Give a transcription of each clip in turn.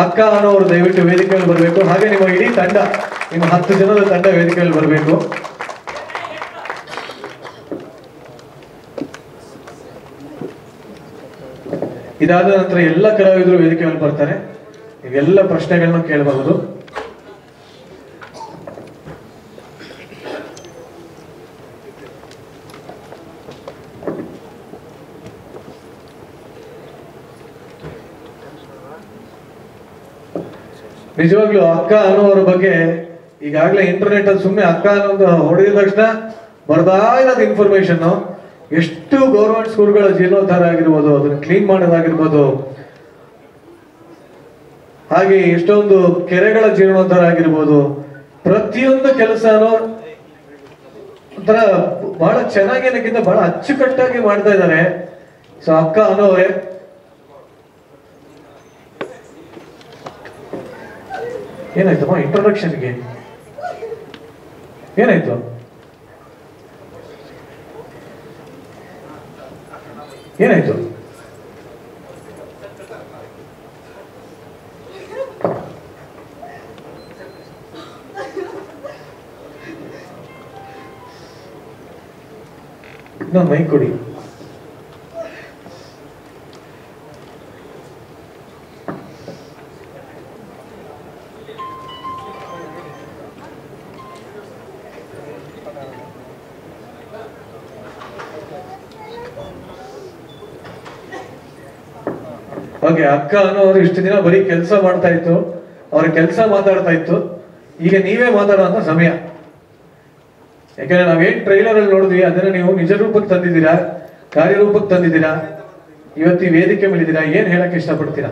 ಅಕ್ಕ ಅನ್ನೋರು ದಯವಿಟ್ಟು ವೇದಿಕೆಯಲ್ಲಿ ಬರಬೇಕು, ಹಾಗೆ ನಿಮ್ಮ ಇಡೀ ತಂಡ, ನಿಮ್ಮ 10 ಜನದ ತಂಡ ವೇದಿಕೆಯಲ್ಲಿ ಬರಬೇಕು. ಇದಾದ ನಂತರ ಎಲ್ಲ ಕಲಾವಿದರು ವೇದಿಕೆ ಮೇಲೆ ಬರ್ತಾರೆ, ನೀವೆಲ್ಲ ಪ್ರಶ್ನೆಗಳನ್ನ ಕೇಳಬಹುದು. ನಿಜವಾಗ್ಲೂ ಅಕ್ಕ ಅನ್ನೋವ್ರ ಬಗ್ಗೆ ಈಗಾಗಲೇ ಇಂಟರ್ನೆಟ್ ಅಲ್ಲಿ ಸುಮ್ಮನೆ ಅಕ್ಕ ಅನ್ನೋದು ಹೊಡೆದ ತಕ್ಷಣ ಬರ್ದಾ ಇರೋದು ಇನ್ಫಾರ್ಮೇಶನ್. ಎಷ್ಟು ಗೌರ್ಮೆಂಟ್ ಸ್ಕೂಲ್ಗಳ ಜೀರ್ಣೋದ್ಧಾರ ಆಗಿರ್ಬೋದು, ಅದನ್ನ ಕ್ಲೀನ್ ಮಾಡೋದಾಗಿರ್ಬೋದು, ಹಾಗೆ ಎಷ್ಟೊಂದು ಕೆರೆಗಳ ಜೀರ್ಣೋದ್ಧಾರ ಆಗಿರ್ಬೋದು, ಪ್ರತಿಯೊಂದು ಕೆಲಸನೂ ಒಂಥರ ಬಹಳ ಚೆನ್ನಾಗಿ, ಏನಕ್ಕಿಂತ ಬಹಳ ಅಚ್ಚುಕಟ್ಟಾಗಿ ಮಾಡ್ತಾ ಇದ್ದಾರೆ. ಸೊ ಅಕ್ಕ ಅನ್ನೋವ್ರೆ, ಏನಾಯ್ತಮ್ಮ ಇಂಟ್ರೊಡಕ್ಷನ್ಗೆ ಏನಾಯ್ತು? ಏನಾಯ್ತು? ನಾ ಮೈಕ್ ಕೊಡಿ. ಓಕೆ, ಅಕ್ಕ ಅನ್ನೋರು ಇಷ್ಟು ದಿನ ಬರೀ ಕೆಲಸ ಮಾಡ್ತಾ ಇತ್ತು, ಅವ್ರ ಕೆಲಸ ಮಾತಾಡ್ತಾ ಇತ್ತು. ಈಗ ನೀವೇ ಮಾತಾಡುವಂತ ಸಮಯ, ಯಾಕಂದ್ರೆ ನಾವೇನ್ ಟ್ರೈಲರ್ ಅಲ್ಲಿ ನೋಡಿದ್ವಿ ಅದನ್ನ ನೀವು ನಿಜ ರೂಪಕ್ಕೆ ತಂದಿದ್ದೀರಾ, ಕಾರ್ಯರೂಪಕ್ಕೆ ತಂದಿದ್ದೀರಾ, ಇವತ್ತು ಈ ವೇದಿಕೆ ಮೇಲಿದ್ದೀರಾ, ಏನ್ ಹೇಳಕ್ ಇಷ್ಟಪಡ್ತೀರಾ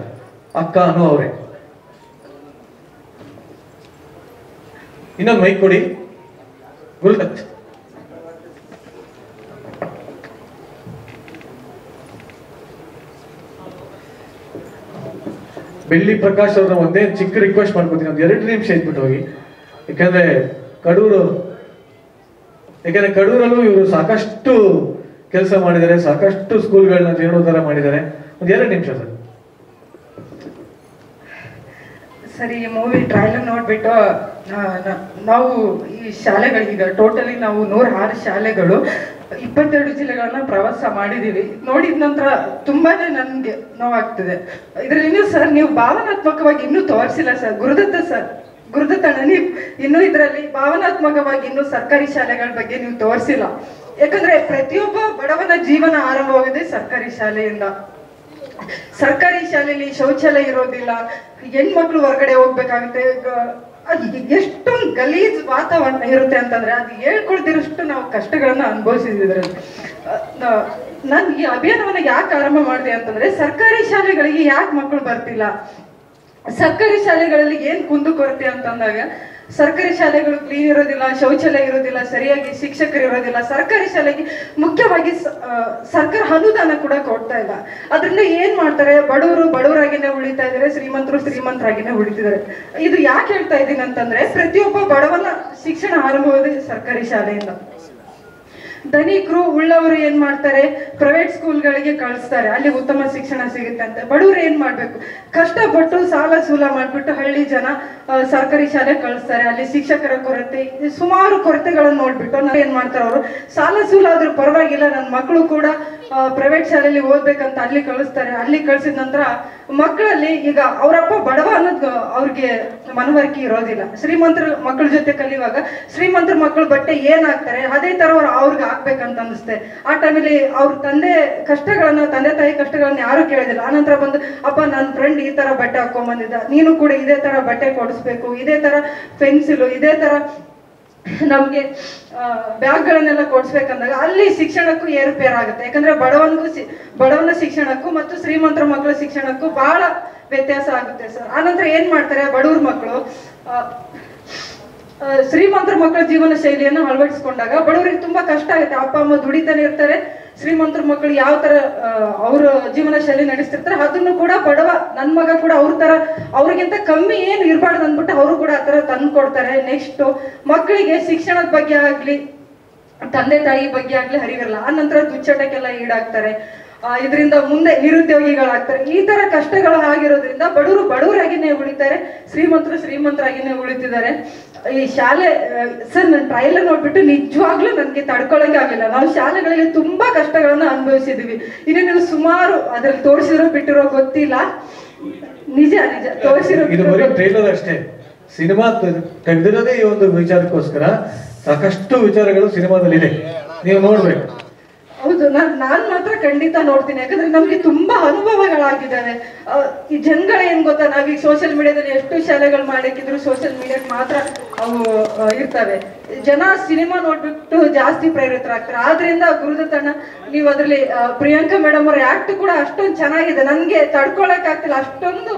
ಅಕ್ಕ ಅನ್ನೋ ಅವ್ರೆ? ಇನ್ನೊಂದು ಮೈಕ್ ಕೊಡಿ. ಗುರುದತ್ ಬೆಳ್ಳಿ ಪ್ರಕಾಶ್ ಅವ್ರನ್ನ ಒಂದೇ ಚಿಕ್ಕ ರಿಕ್ವೆಸ್ಟ್ ಮಾಡ್ಕೊತೀನಿ, ಒಂದು 2 ನಿಮಿಷ ಇದ್ಬಿಟ್ಟು ಹೋಗಿ. ಯಾಕಂದ್ರೆ ಕಡೂರಲ್ಲೂ ಇವರು ಸಾಕಷ್ಟು ಕೆಲಸ ಮಾಡಿದ್ದಾರೆ, ಸಾಕಷ್ಟು ಸ್ಕೂಲ್ಗಳನ್ನ ಜೀರ್ಣೋದ್ಧಾರ ಮಾಡಿದ್ದಾರೆ. ಒಂದು 2 ನಿಮಿಷ ಸರ್. ಸರಿ, ಈ ಮೂವಿ ಟ್ರೈಲರ್ ನೋಡ್ಬಿಟ್ಟು ನಾವು ಈ ಶಾಲೆಗಳಿಗೆ ಟೋಟಲಿ ನಾವು 106 ಶಾಲೆಗಳು 22 ಜಿಲ್ಲೆಗಳನ್ನ ಪ್ರವಾಸ ಮಾಡಿದ್ದೀವಿ. ನೋಡಿದ ನಂತರ ತುಂಬಾನೇ ನನಗೆ ನೋವಾಗ್ತದೆ. ಇದರಲ್ಲಿ ಸರ್ ನೀವು ಭಾವನಾತ್ಮಕವಾಗಿ ಇನ್ನೂ ತೋರಿಸಿಲ್ಲ ಸರ್, ಗುರುದತ್ತಣ್ಣ ನೀವು ಇನ್ನೂ ಇದರಲ್ಲಿ ಭಾವನಾತ್ಮಕವಾಗಿ ಇನ್ನೂ ಸರ್ಕಾರಿ ಶಾಲೆಗಳ ಬಗ್ಗೆ ನೀವು ತೋರಿಸಿಲ್ಲ. ಯಾಕಂದ್ರೆ ಪ್ರತಿಯೊಬ್ಬ ಬಡವನ ಜೀವನ ಆರಂಭವಾಗಿದೆ ಸರ್ಕಾರಿ ಶಾಲೆಯಿಂದ. ಸರ್ಕಾರಿ ಶಾಲೆಯಲ್ಲಿ ಶೌಚಾಲಯ ಇರೋದಿಲ್ಲ, ಹೆಣ್ಮಕ್ಳು ಹೊರಗಡೆ ಹೋಗ್ಬೇಕಾಗುತ್ತೆ, ಎಷ್ಟೊಂದು ಗಲೀಜ್ ವಾತಾವರಣ ಇರುತ್ತೆ ಅಂತಂದ್ರೆ ಅದು ಹೇಳ್ಕೊಳ್ದಿರೋಷ್ಟು ನಾವು ಕಷ್ಟಗಳನ್ನ ಅನುಭವಿಸಿದ್ರೆ. ನಾನು ಈ ಅಭಿಯಾನವನ್ನ ಯಾಕೆ ಆರಂಭ ಮಾಡಿದೆ ಅಂತಂದ್ರೆ, ಸರ್ಕಾರಿ ಶಾಲೆಗಳಿಗೆ ಯಾಕೆ ಮಕ್ಕಳು ಬರ್ತಿಲ್ಲ, ಸರ್ಕಾರಿ ಶಾಲೆಗಳಲ್ಲಿ ಏನ್ ಕುಂದುಕೊರತೆ ಅಂತಂದಾಗ, ಸರ್ಕಾರಿ ಶಾಲೆಗಳು ಕ್ಲೀನ್ ಇರೋದಿಲ್ಲ, ಶೌಚಾಲಯ ಇರೋದಿಲ್ಲ, ಸರಿಯಾಗಿ ಶಿಕ್ಷಕರು ಇರೋದಿಲ್ಲ, ಸರ್ಕಾರಿ ಶಾಲೆಗೆ ಮುಖ್ಯವಾಗಿ ಸರ್ಕಾರ ಅನುದಾನ ಕೂಡ ಕೊಡ್ತಾ ಇಲ್ಲ. ಅದರಿಂದ ಏನ್ ಮಾಡ್ತಾರೆ, ಬಡವರು ಬಡವರಾಗಿನೇ ಉಳಿತಾ ಇದ್ದಾರೆ, ಶ್ರೀಮಂತರು ಶ್ರೀಮಂತರಾಗಿನೇ ಉಳಿತಿದ್ದಾರೆ. ಇದು ಯಾಕೆ ಹೇಳ್ತಾ ಇದ್ದೀನಿ ಅಂತಂದ್ರೆ, ಪ್ರತಿಯೊಬ್ಬ ಬಡವನ ಶಿಕ್ಷಣ ಆರಂಭವಾದ ಸರ್ಕಾರಿ ಶಾಲೆಯಿಂದ. ಧನಿಕರು ಉಳ್ಳವರು ಏನ್ ಮಾಡ್ತಾರೆ, ಪ್ರೈವೇಟ್ ಸ್ಕೂಲ್ಗಳಿಗೆ ಕಳಿಸ್ತಾರೆ, ಅಲ್ಲಿ ಉತ್ತಮ ಶಿಕ್ಷಣ ಸಿಗುತ್ತೆ ಅಂತ. ಬಡವರು ಏನ್ ಮಾಡ್ಬೇಕು, ಕಷ್ಟಪಟ್ಟು ಸಾಲ ಸೂಲ ಮಾಡ್ಬಿಟ್ಟು ಹಳ್ಳಿ ಜನ ಸರ್ಕಾರಿ ಶಾಲೆಗೆ ಕಳಿಸ್ತಾರೆ, ಅಲ್ಲಿ ಶಿಕ್ಷಕರ ಕೊರತೆ, ಸುಮಾರು ಕೊರತೆಗಳನ್ನ ನೋಡ್ಬಿಟ್ಟು ನಾನು ಏನ್ ಮಾಡ್ತಾರೆ, ಅವರು ಸಾಲ ಸೂಲ ಆದ್ರೂ ಪರವಾಗಿಲ್ಲ ನನ್ನ ಮಕ್ಕಳು ಕೂಡ ಪ್ರೈವೇಟ್ ಶಾಲೆಯಲ್ಲಿ ಓದ್ಬೇಕಂತ ಅಲ್ಲಿ ಕಳಿಸ್ತಾರೆ. ಅಲ್ಲಿ ಕಳ್ಸಿದ ನಂತರ ಮಕ್ಕಳಲ್ಲಿ ಈಗ ಅವರಪ್ಪ ಬಡವ ಅನ್ನೋದು ಅವ್ರಿಗೆ ಮನವರಿಕೆ ಇರೋದಿಲ್ಲ. ಶ್ರೀಮಂತರ ಮಕ್ಕಳ ಜೊತೆ ಕಲಿಯುವಾಗ ಶ್ರೀಮಂತರ ಮಕ್ಕಳು ಬಟ್ಟೆ ಏನಾಗ್ತಾರೆ ಅದೇ ತರ ಅವ್ರಿಗೆ ಆಗ್ಬೇಕಂತ ಅನಿಸುತ್ತೆ. ಆ ಟೈಮಲ್ಲಿ ಅವ್ರ ತಂದೆ ತಾಯಿ ಕಷ್ಟಗಳನ್ನ ಯಾರು ಕೇಳಿದಿಲ್ಲ. ಆನಂತರ ಬಂದು ಅಪ್ಪ ನನ್ನ ಫ್ರೆಂಡ್ ಈ ತರ ಬಟ್ಟೆ ಹಾಕೊಂಡ್ ಬಂದಿದ್ದ, ನೀನು ಕೂಡ ಇದೇ ತರ ಬಟ್ಟೆ ಕೊಡಿಸ್ಬೇಕು, ಇದೇ ತರ ಪೆನ್ಸಿಲು, ಇದೇ ತರ ನಮ್ಗೆ ಬ್ಯಾಗ್ಗಳನ್ನೆಲ್ಲ ಕೊಡ್ಸ್ಬೇಕಂದಾಗ ಅಲ್ಲಿ ಶಿಕ್ಷಣಕ್ಕೂ ಏರುಪೇರಾಗುತ್ತೆ. ಯಾಕಂದ್ರೆ ಬಡವನ ಶಿಕ್ಷಣಕ್ಕೂ ಮತ್ತು ಶ್ರೀಮಂತರ ಮಕ್ಕಳ ಶಿಕ್ಷಣಕ್ಕೂ ಬಹಳ ವ್ಯತ್ಯಾಸ ಆಗುತ್ತೆ ಸರ್. ಆನಂತರ ಏನ್ ಮಾಡ್ತಾರೆ, ಬಡವ್ರ ಮಕ್ಕಳು ಶ್ರೀಮಂತರ ಮಕ್ಕಳ ಜೀವನ ಶೈಲಿಯನ್ನು ಅಳವಡಿಸ್ಕೊಂಡಾಗ ಬಡವರಿಗೆ ತುಂಬಾ ಕಷ್ಟ ಆಗುತ್ತೆ. ಅಪ್ಪ ಅಮ್ಮ ದುಡಿತಾನೆ ಇರ್ತಾರೆ, ಶ್ರೀಮಂತರ ಮಕ್ಕಳು ಯಾವ ತರ ಅವ್ರ ಜೀವನ ಶೈಲಿ ನಡೆಸ್ತಿರ್ತಾರೆ ಅದನ್ನು ಕೂಡ ಬಡವ ನನ್ನ ಮಗ ಕೂಡ ಅವ್ರ ತರ, ಅವ್ರಿಗಿಂತ ಕಮ್ಮಿ ಏನು ಇರಬಾರ್ದು ಅಂದ್ಬಿಟ್ಟು ಅವರು ಕೂಡ ಆ ತರ ತಂದು ಕೊಡ್ತಾರೆ. ನೆಕ್ಸ್ಟ್ ಮಕ್ಕಳಿಗೆ ಶಿಕ್ಷಣದ ಬಗ್ಗೆ ಆಗ್ಲಿ, ತಂದೆ ತಾಯಿ ಬಗ್ಗೆ ಆಗ್ಲಿ ಅರಿವಿರಲ್ಲ. ಆ ನಂತರ ದುಶ್ಚಟಕ್ಕೆಲ್ಲ ಈಡಾಗ್ತಾರೆ. ಇದರಿಂದ ಮುಂದೆ ನಿರುದ್ಯೋಗಿಗಳಾಗ್ತಾರೆ. ಈ ತರ ಕಷ್ಟಗಳು ಆಗಿರೋದ್ರಿಂದ ಬಡವರು ಬಡವರಾಗಿನೇ ಉಳಿತಾರೆ, ಶ್ರೀಮಂತರು ಶ್ರೀಮಂತರಾಗಿನೇ ಉಳಿತಿದ್ದಾರೆ. ಈ ಶಾಲೆ ಸರ್, ನನ್ನ ಟ್ರೈಲರ್ ನೋಡ್ಬಿಟ್ಟು ನಿಜವಾಗ್ಲೂ ನನಗೆ ತಡ್ಕೊಳಕ್ಕೆ ಆಗಿಲ್ಲ. ನಾವು ಶಾಲೆಗಳಿಗೆ ತುಂಬಾ ಕಷ್ಟಗಳನ್ನ ಅನುಭವಿಸಿದೀವಿ. ಇನ್ನೇನು ಸುಮಾರು ಅದ್ರಲ್ಲಿ ತೋರಿಸಿರೋ ಬಿಟ್ಟಿರೋ ಗೊತ್ತಿಲ್ಲ. ನಿಜ ನಿಜ ತೋರಿಸಿರೋ ಟ್ರೈಲರ್ ಅಷ್ಟೇ, ಸಿನಿಮಾ ತೆಗೆದಿರೋದೇ ಈ ಒಂದು ವಿಚಾರಕ್ಕೋಸ್ಕರ. ಸಾಕಷ್ಟು ವಿಚಾರಗಳು ಸಿನಿಮಾದಲ್ಲಿ ಇದೆ, ನೀವು ನೋಡ್ಬೇಕು. ಹೌದು, ನಾನ್ ಮಾತ್ರ ಖಂಡಿತ ನೋಡ್ತೀನಿ. ಯಾಕಂದ್ರೆ ನಮ್ಗೆ ತುಂಬಾ ಅನುಭವಗಳಾಗಿದ್ದಾವೆ. ಈ ಜನಗಳ ಏನ್ ಗೊತ್ತಾ, ನಾವೀಗ ಸೋಷಿಯಲ್ ಮೀಡಿಯಾದಲ್ಲಿ ಎಷ್ಟು ಶಾಲೆಗಳು ಮಾಡಕ್ಕಿದ್ರು ಸೋಷಿಯಲ್ ಮೀಡಿಯಾಕ್ ಮಾತ್ರ ಅವು ಇರ್ತವೆ. ಜನ ಸಿನಿಮಾ ನೋಡ್ಬಿಟ್ಟು ಜಾಸ್ತಿ ಪ್ರೇರಿತರಾಗ್ತಾರೆ. ಆದ್ರಿಂದ ಗುರುದತ್ತಣ್ಣ, ನೀವು ಅದ್ರಲ್ಲಿ ಪ್ರಿಯಾಂಕಾ ಮೇಡಮ್ ಅವ್ರ ಆಕ್ಟ್ ಕೂಡ ಅಷ್ಟೊಂದು ಚೆನ್ನಾಗಿದೆ. ನನ್ಗೆ ತಡ್ಕೊಳಕ್ ಆಗ್ತಿಲ್ಲ, ಅಷ್ಟೊಂದು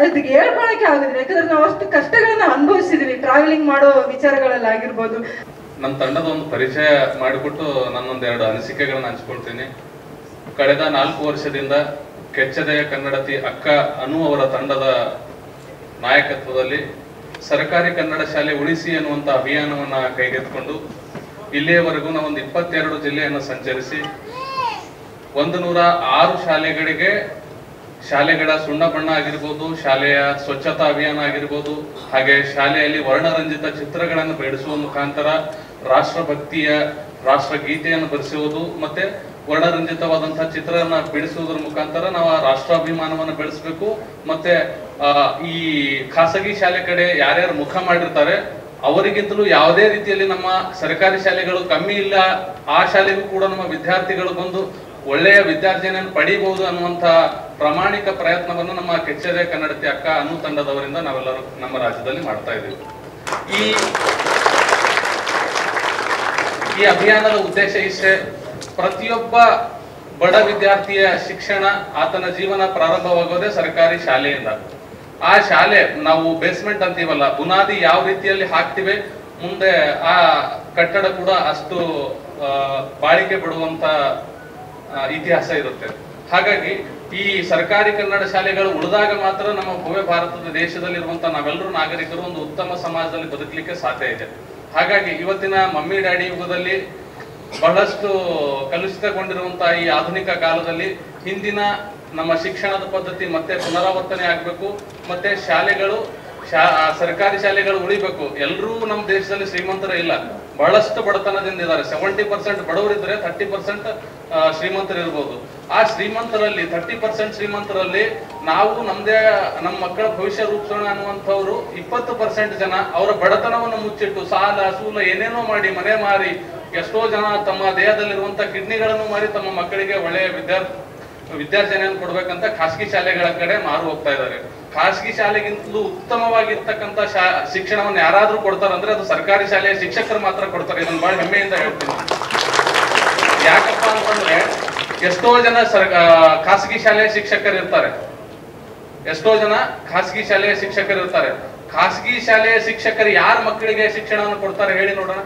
ಅದಕ್ಕೆ ಹೇಳ್ಕೊಳಕ್ಕೆ ಆಗುದಿಲ್ಲ. ಯಾಕಂದ್ರೆ ನಾವು ಅಷ್ಟು ಕಷ್ಟಗಳನ್ನ ಅನುಭವಿಸಿದ್ವಿ, ಟ್ರಾವೆಲಿಂಗ್ ಮಾಡೋ ವಿಚಾರಗಳೆಲ್ಲ ಆಗಿರ್ಬೋದು. ನಮ್ಮ ತಂಡದ ಒಂದು ಪರಿಚಯ ಮಾಡಿಬಿಟ್ಟು ನನ್ನೊಂದೆರಡು ಅನಿಸಿಕೆಗಳನ್ನ ಹಂಚ್ಕೊಳ್ತೀನಿ. ಕಳೆದ 4 ವರ್ಷದಿಂದ ಕೆಚ್ಚದೆಯ ಕನ್ನಡತಿ ಅಕ್ಕ ಅನ್ನುವರ ತಂಡದ ನಾಯಕತ್ವದಲ್ಲಿ ಸರ್ಕಾರಿ ಕನ್ನಡ ಶಾಲೆ ಉಳಿಸಿ ಅನ್ನುವಂಥ ಅಭಿಯಾನವನ್ನು ಕೈಗೆತ್ತಿಕೊಂಡು ಇಲ್ಲಿಯವರೆಗೂ ನಾವು ಒಂದು 22 ಜಿಲ್ಲೆಯನ್ನು ಸಂಚರಿಸಿ 106 ಶಾಲೆಗಳಿಗೆ, ಶಾಲೆಗಳ ಸುಣ್ಣ ಬಣ್ಣ ಆಗಿರ್ಬೋದು, ಶಾಲೆಯ ಸ್ವಚ್ಛತಾ ಅಭಿಯಾನ ಆಗಿರ್ಬೋದು, ಹಾಗೆ ಶಾಲೆಯಲ್ಲಿ ವರ್ಣರಂಜಿತ ಚಿತ್ರಗಳನ್ನು ಬೇಡಿಸುವ ಮುಖಾಂತರ ರಾಷ್ಟ್ರಭಕ್ತಿಯ ರಾಷ್ಟ್ರಗೀತೆಯನ್ನು ಬೆಳೆಸುವುದು ಮತ್ತೆ ವರ್ಣರಂಜಿತವಾದಂತಹ ಚಿತ್ರವನ್ನು ಬಿಡಿಸುವುದರ ಮುಖಾಂತರ ನಾವು ಆ ರಾಷ್ಟ್ರಾಭಿಮಾನವನ್ನು ಬೆಳೆಸಬೇಕು. ಮತ್ತೆ ಈ ಖಾಸಗಿ ಶಾಲೆ ಕಡೆ ಯಾರ್ಯಾರು ಮುಖ ಮಾಡಿರ್ತಾರೆ ಅವರಿಗಿಂತಲೂ ಯಾವುದೇ ರೀತಿಯಲ್ಲಿ ನಮ್ಮ ಸರ್ಕಾರಿ ಶಾಲೆಗಳು ಕಮ್ಮಿ ಇಲ್ಲ, ಆ ಶಾಲೆಗೂ ಕೂಡ ನಮ್ಮ ವಿದ್ಯಾರ್ಥಿಗಳು ಬಂದು ಒಳ್ಳೆಯ ವಿದ್ಯಾರ್ಜನೆಯನ್ನು ಪಡೀಬಹುದು ಅನ್ನುವಂಥ ಪ್ರಾಮಾಣಿಕ ಪ್ರಯತ್ನವನ್ನು ನಮ್ಮ ಕೆಚ್ಚೆದೆ ಕನ್ನಡತಿ ಅಕ್ಕ ಅನು ತಂಡದವರಿಂದ ನಾವೆಲ್ಲರೂ ನಮ್ಮ ರಾಜ್ಯದಲ್ಲಿ ಮಾಡ್ತಾ ಇದ್ದೀವಿ. ಈ ಅಭಿಯಾನದ ಉದ್ದೇಶ ಇಷ್ಟೇ, ಪ್ರತಿಯೊಬ್ಬ ಬಡ ವಿದ್ಯಾರ್ಥಿಯ ಶಿಕ್ಷಣ, ಆತನ ಜೀವನ ಪ್ರಾರಂಭವಾಗೋದೇ ಸರ್ಕಾರಿ ಶಾಲೆಯಿಂದ. ಆ ಶಾಲೆ, ನಾವು ಬೇಸ್ಮೆಂಟ್ ಅಂತೀವಲ್ಲ, ಬುನಾದಿ ಯಾವ ರೀತಿಯಲ್ಲಿ ಹಾಕ್ತಿವೆ ಮುಂದೆ ಆ ಕಟ್ಟಡ ಕೂಡ ಅಷ್ಟು ಬಾಳಿಕೆ ಬಿಡುವಂತ ಇತಿಹಾಸ ಇರುತ್ತೆ. ಹಾಗಾಗಿ ಈ ಸರ್ಕಾರಿ ಕನ್ನಡ ಶಾಲೆಗಳು ಉಳಿದಾಗ ಮಾತ್ರ ನಮ್ಮ ಭವ್ಯ ಭಾರತದ ದೇಶದಲ್ಲಿ ಇರುವಂತಹ ನಾವೆಲ್ಲರೂ ನಾಗರಿಕರು ಒಂದು ಉತ್ತಮ ಸಮಾಜದಲ್ಲಿ ಬದುಕಲಿಕ್ಕೆ ಸಾಧ್ಯ ಇದೆ. ಹಾಗಾಗಿ ಇವತ್ತಿನ ಮಮ್ಮಿ ಡ್ಯಾಡಿ ಯುಗದಲ್ಲಿ ಬಹಳಷ್ಟು ಕಲುಷಿತಗೊಂಡಿರುವಂತಹ ಈ ಆಧುನಿಕ ಕಾಲದಲ್ಲಿ ಹಿಂದಿನ ನಮ್ಮ ಶಿಕ್ಷಣದ ಪದ್ಧತಿ ಮತ್ತೆ ಪುನರಾವರ್ತನೆ ಆಗಬೇಕು. ಮತ್ತೆ ಶಾಲೆಗಳು, ಸರ್ಕಾರಿ ಶಾಲೆಗಳು ಉಳಿಬೇಕು. ಎಲ್ಲರೂ ನಮ್ಮ ದೇಶದಲ್ಲಿ ಶ್ರೀಮಂತರ ಇಲ್ಲ, ಬಹಳಷ್ಟು ಬಡತನದಿಂದ ಇದ್ದಾರೆ. 70% ಬಡವರಿದ್ರೆ 30% ಶ್ರೀಮಂತರಿರ್ಬೋದು. ಆ ಶ್ರೀಮಂತರಲ್ಲಿ 30% ಶ್ರೀಮಂತರಲ್ಲಿ ನಾವು ನಮ್ಮ ಮಕ್ಕಳ ಭವಿಷ್ಯ ರೂಪಿಸೋಣ ಅನ್ನುವಂಥವ್ರು 20% ಜನ ಅವರ ಬಡತನವನ್ನು ಮುಚ್ಚಿಟ್ಟು ಸಾಲ ಸೂಲ ಏನೇನೋ ಮಾಡಿ ಮನೆ ಮಾರಿ ಎಷ್ಟೋ ಜನ ತಮ್ಮ ದೇಹದಲ್ಲಿರುವಂತ ಕಿಡ್ನಿಗಳನ್ನು ಮಾರಿ ತಮ್ಮ ಮಕ್ಕಳಿಗೆ ಒಳ್ಳೆಯ ವಿದ್ಯಾರ್ಜನೆಯನ್ನು ಕೊಡ್ಬೇಕಂತ ಖಾಸಗಿ ಶಾಲೆಗಳ ಕಡೆ ಮಾರು ಹೋಗ್ತಾ ಇದ್ದಾರೆ. ಖಾಸಗಿ ಶಾಲೆಗಿಂತಲೂ ಉತ್ತಮವಾಗಿರ್ತಕ್ಕಂಥ ಶಿಕ್ಷಣವನ್ನು ಯಾರಾದ್ರೂ ಕೊಡ್ತಾರಂದ್ರೆ ಅದು ಸರ್ಕಾರಿ ಶಾಲೆಯ ಶಿಕ್ಷಕರು ಮಾತ್ರ ಕೊಡ್ತಾರೆ. ಇದನ್ನು ಬಹಳ ಹೆಮ್ಮೆಯಿಂದ ಹೇಳ್ತೀನಿ. ಯಾಕಪ್ಪ ಅಂತಂದ್ರೆ ಎಷ್ಟೋ ಜನ ಖಾಸಗಿ ಶಾಲೆಯ ಶಿಕ್ಷಕರು ಇರ್ತಾರೆ, ಖಾಸಗಿ ಶಾಲೆಯ ಶಿಕ್ಷಕರು ಯಾರ ಮಕ್ಕಳಿಗೆ ಶಿಕ್ಷಣವನ್ನು ಕೊಡ್ತಾರೆ ಹೇಳಿ ನೋಡೋಣ.